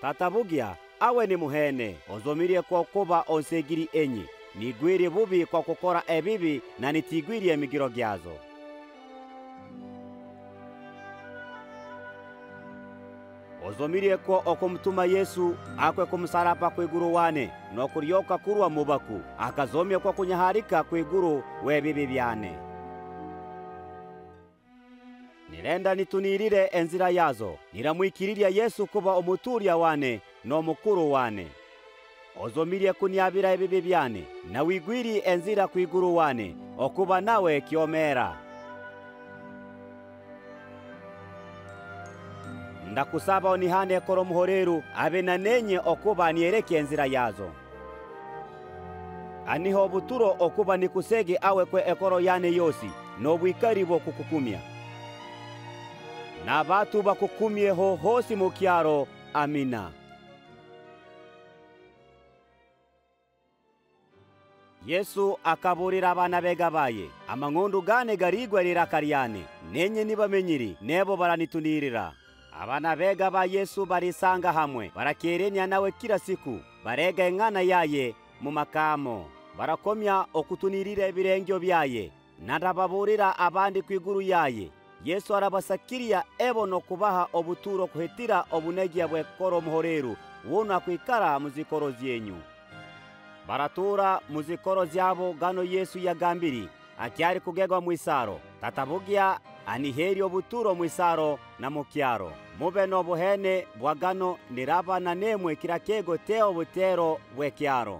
Tatabugia awe ni muhene ozomirie kwa kuba onsegiri enyi nigwiri bubi kwa kukora ebibi na nitigwiri emigiro gyazo. Ozomirie kwa okumtuma Yesu akwe kumsalapa kwiguru wane no kuryoka kurwa mubaku akazomye kwa kunyaharika kwiguru webibi byane. Nirenda nitunirire enzira yazo, niramwikiriria Yesu kuba omuturia wane no mukuru wane. Ozomiria kunyabira ebibi byane na wigwiri enzira kwiguru wane okuba nawe kyomera. Ndakusaba onihane koro muhoreru abe na nenye okuba niereke enzira yazo. Aniho obuturo okuba nikusege awe kwe ekoro yane yosi no bwikari bwo kukukumya. Na batu bakukumye ho hosi mukyaro. Amina. Yesu akaburira abanabega baye amangundu gane garigwe lirakaryane nenye nibamenyiri nebo baranitunirira. Abanabega ba Yesu barisanga hamwe barakerenya nawe kila siku barega engana yaye mu makamo barakomya okutunirira ebirengyo byaye narababurira abandi kwiguru yaye. Yesu arabasakiriya ebono kubaha obuturo kuhetira obunegia bwekoro muhoreru wona kwikara muzikoro zyenyu. Baratura muzikoro zyabo gano Yesu yagambiri akyari kugegwa mwisaro tatabugia aniheri obuturo mwisaro na mukyaro mube nobuhene bwagano nirabana nemwe kirakego teo butero bwekyaro.